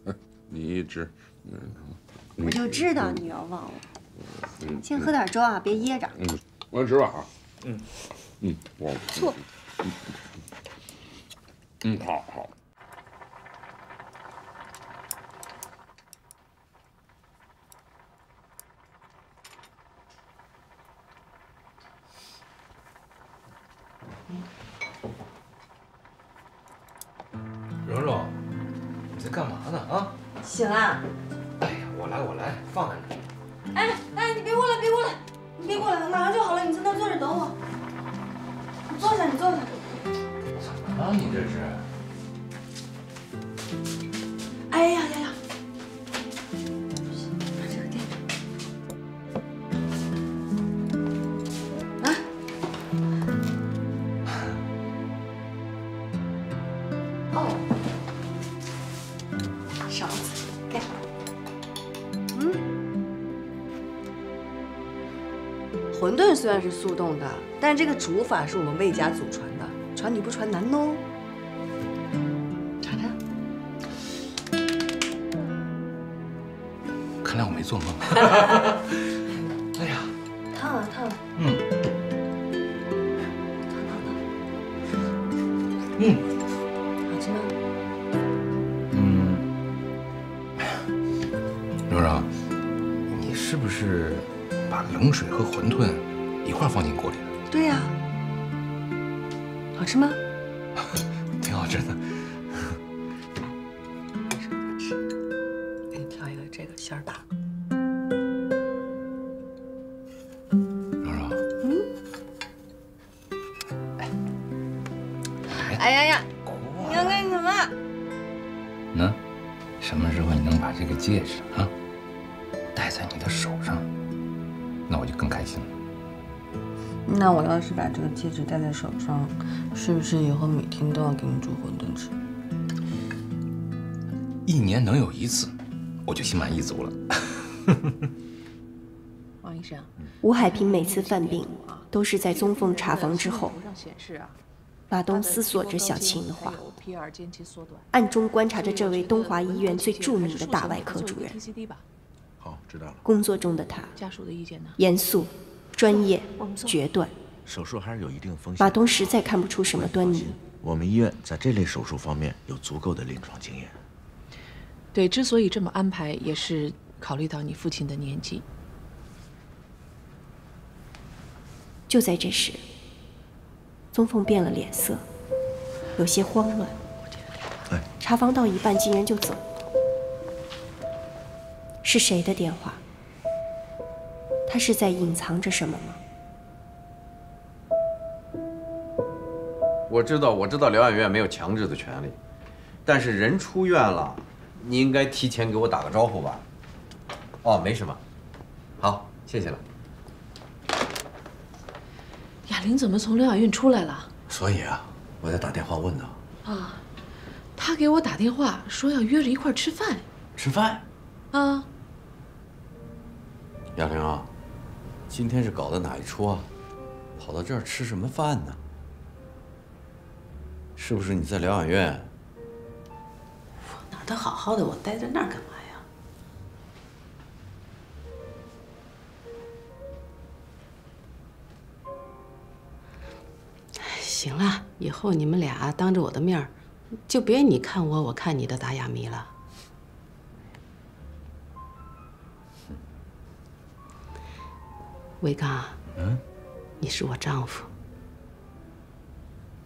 哎，你一直。 我就知道你要忘我，先喝点粥啊，别噎着。嗯，我先吃吧啊。嗯嗯，我醋。嗯，好好。蓉蓉，你在干嘛呢啊？醒了。 我来，我来，放在那里。哎哎，你别过来，别过来，你别过来，马上就好了。你在那坐着等我。你坐下，你坐下。怎么了？你这是？哎呀呀呀！把这个垫着。啊！哦，勺子，给。 馄饨虽然是速冻的，但是这个煮法是我们魏家祖传的，传女不传男哦。尝尝，看来我没做梦。哎呀，烫了烫了。嗯，烫烫烫。嗯，好吃吗？嗯。蓉蓉，你是不是？ 把冷水和馄饨一块放进锅里了。对呀，好吃吗？挺好吃的。给你挑一个这个馅儿大。蓉蓉。嗯。哎呀呀！你要干什么？那什么时候你能把这个戒指啊戴在你的手上？ 那我就更开心了。那我要是把这个戒指戴在手上，是不是以后每天都要给你煮馄饨吃？一年能有一次，我就心满意足了。王医生，吴海平每次犯病都是在宗凤茶房之后。马东思索着小秦的话，暗中观察着这位东华医院最著名的大外科主任。 好，知道了。工作中的他，家属的意见呢？严肃、专业、决断。手术还是有一定风险。马东实在看不出什么端倪。我们医院在这类手术方面有足够的临床经验。对，之所以这么安排，也是考虑到你父亲的年纪。就在这时，宗凤变了脸色，有些慌乱。哎，查房到一半，竟然就走。 是谁的电话？他是在隐藏着什么吗？我知道，我知道，疗养院没有强制的权利，但是人出院了，你应该提前给我打个招呼吧？哦，没什么，好，谢谢了。雅玲怎么从疗养院出来了？所以啊，我在打电话问呢。啊，他给我打电话说要约着一块吃饭。吃饭？啊。 雅玲啊，今天是搞的哪一出啊？跑到这儿吃什么饭呢？是不是你在疗养院？我哪儿都好好的，我待在那儿干嘛呀？行了，以后你们俩当着我的面儿，就别你看我，我看你的打哑谜了。 维刚啊，嗯，你是我丈夫。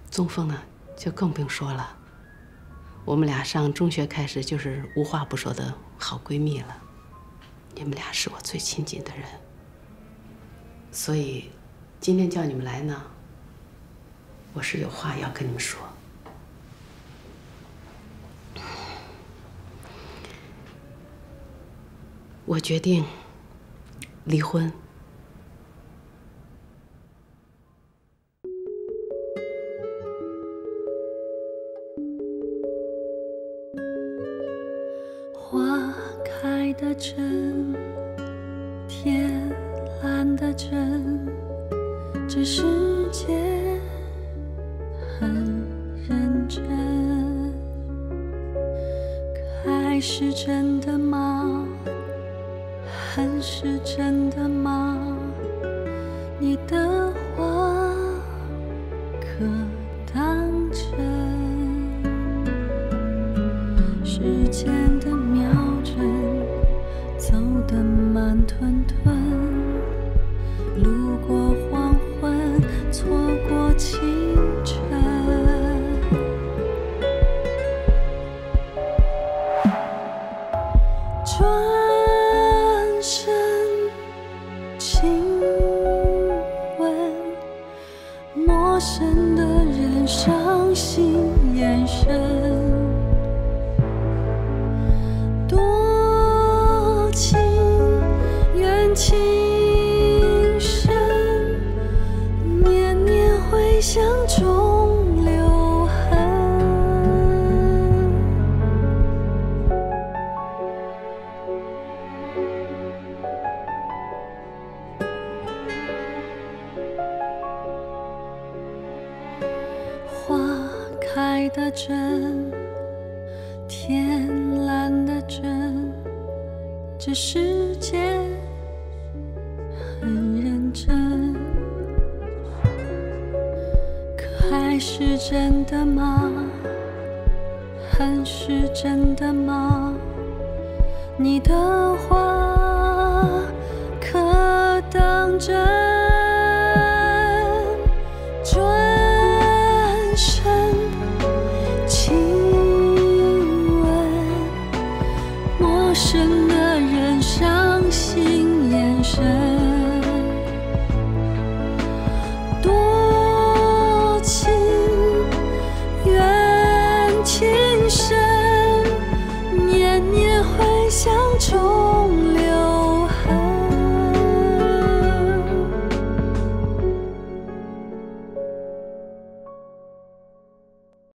宗凤啊，就更不用说了，我们俩上中学开始就是无话不说的好闺蜜了。你们俩是我最亲近的人，所以今天叫你们来呢，我是有话要跟你们说。我决定。离婚。花开的真，天蓝的真，这世界很认真。爱是真的吗？ 恨是真的吗？你的话可当真？时间的秒针走得慢吞吞，路过黄昏，错过清晨。转。 陌生的人，伤心眼神，多情缘情深，年年回响中留痕。花开的真，天蓝的真，这世界很认真。可爱是真的吗？恨是真的吗？你的话可当真？ 陌生的人，伤心眼神，多情缘情深，年年回想。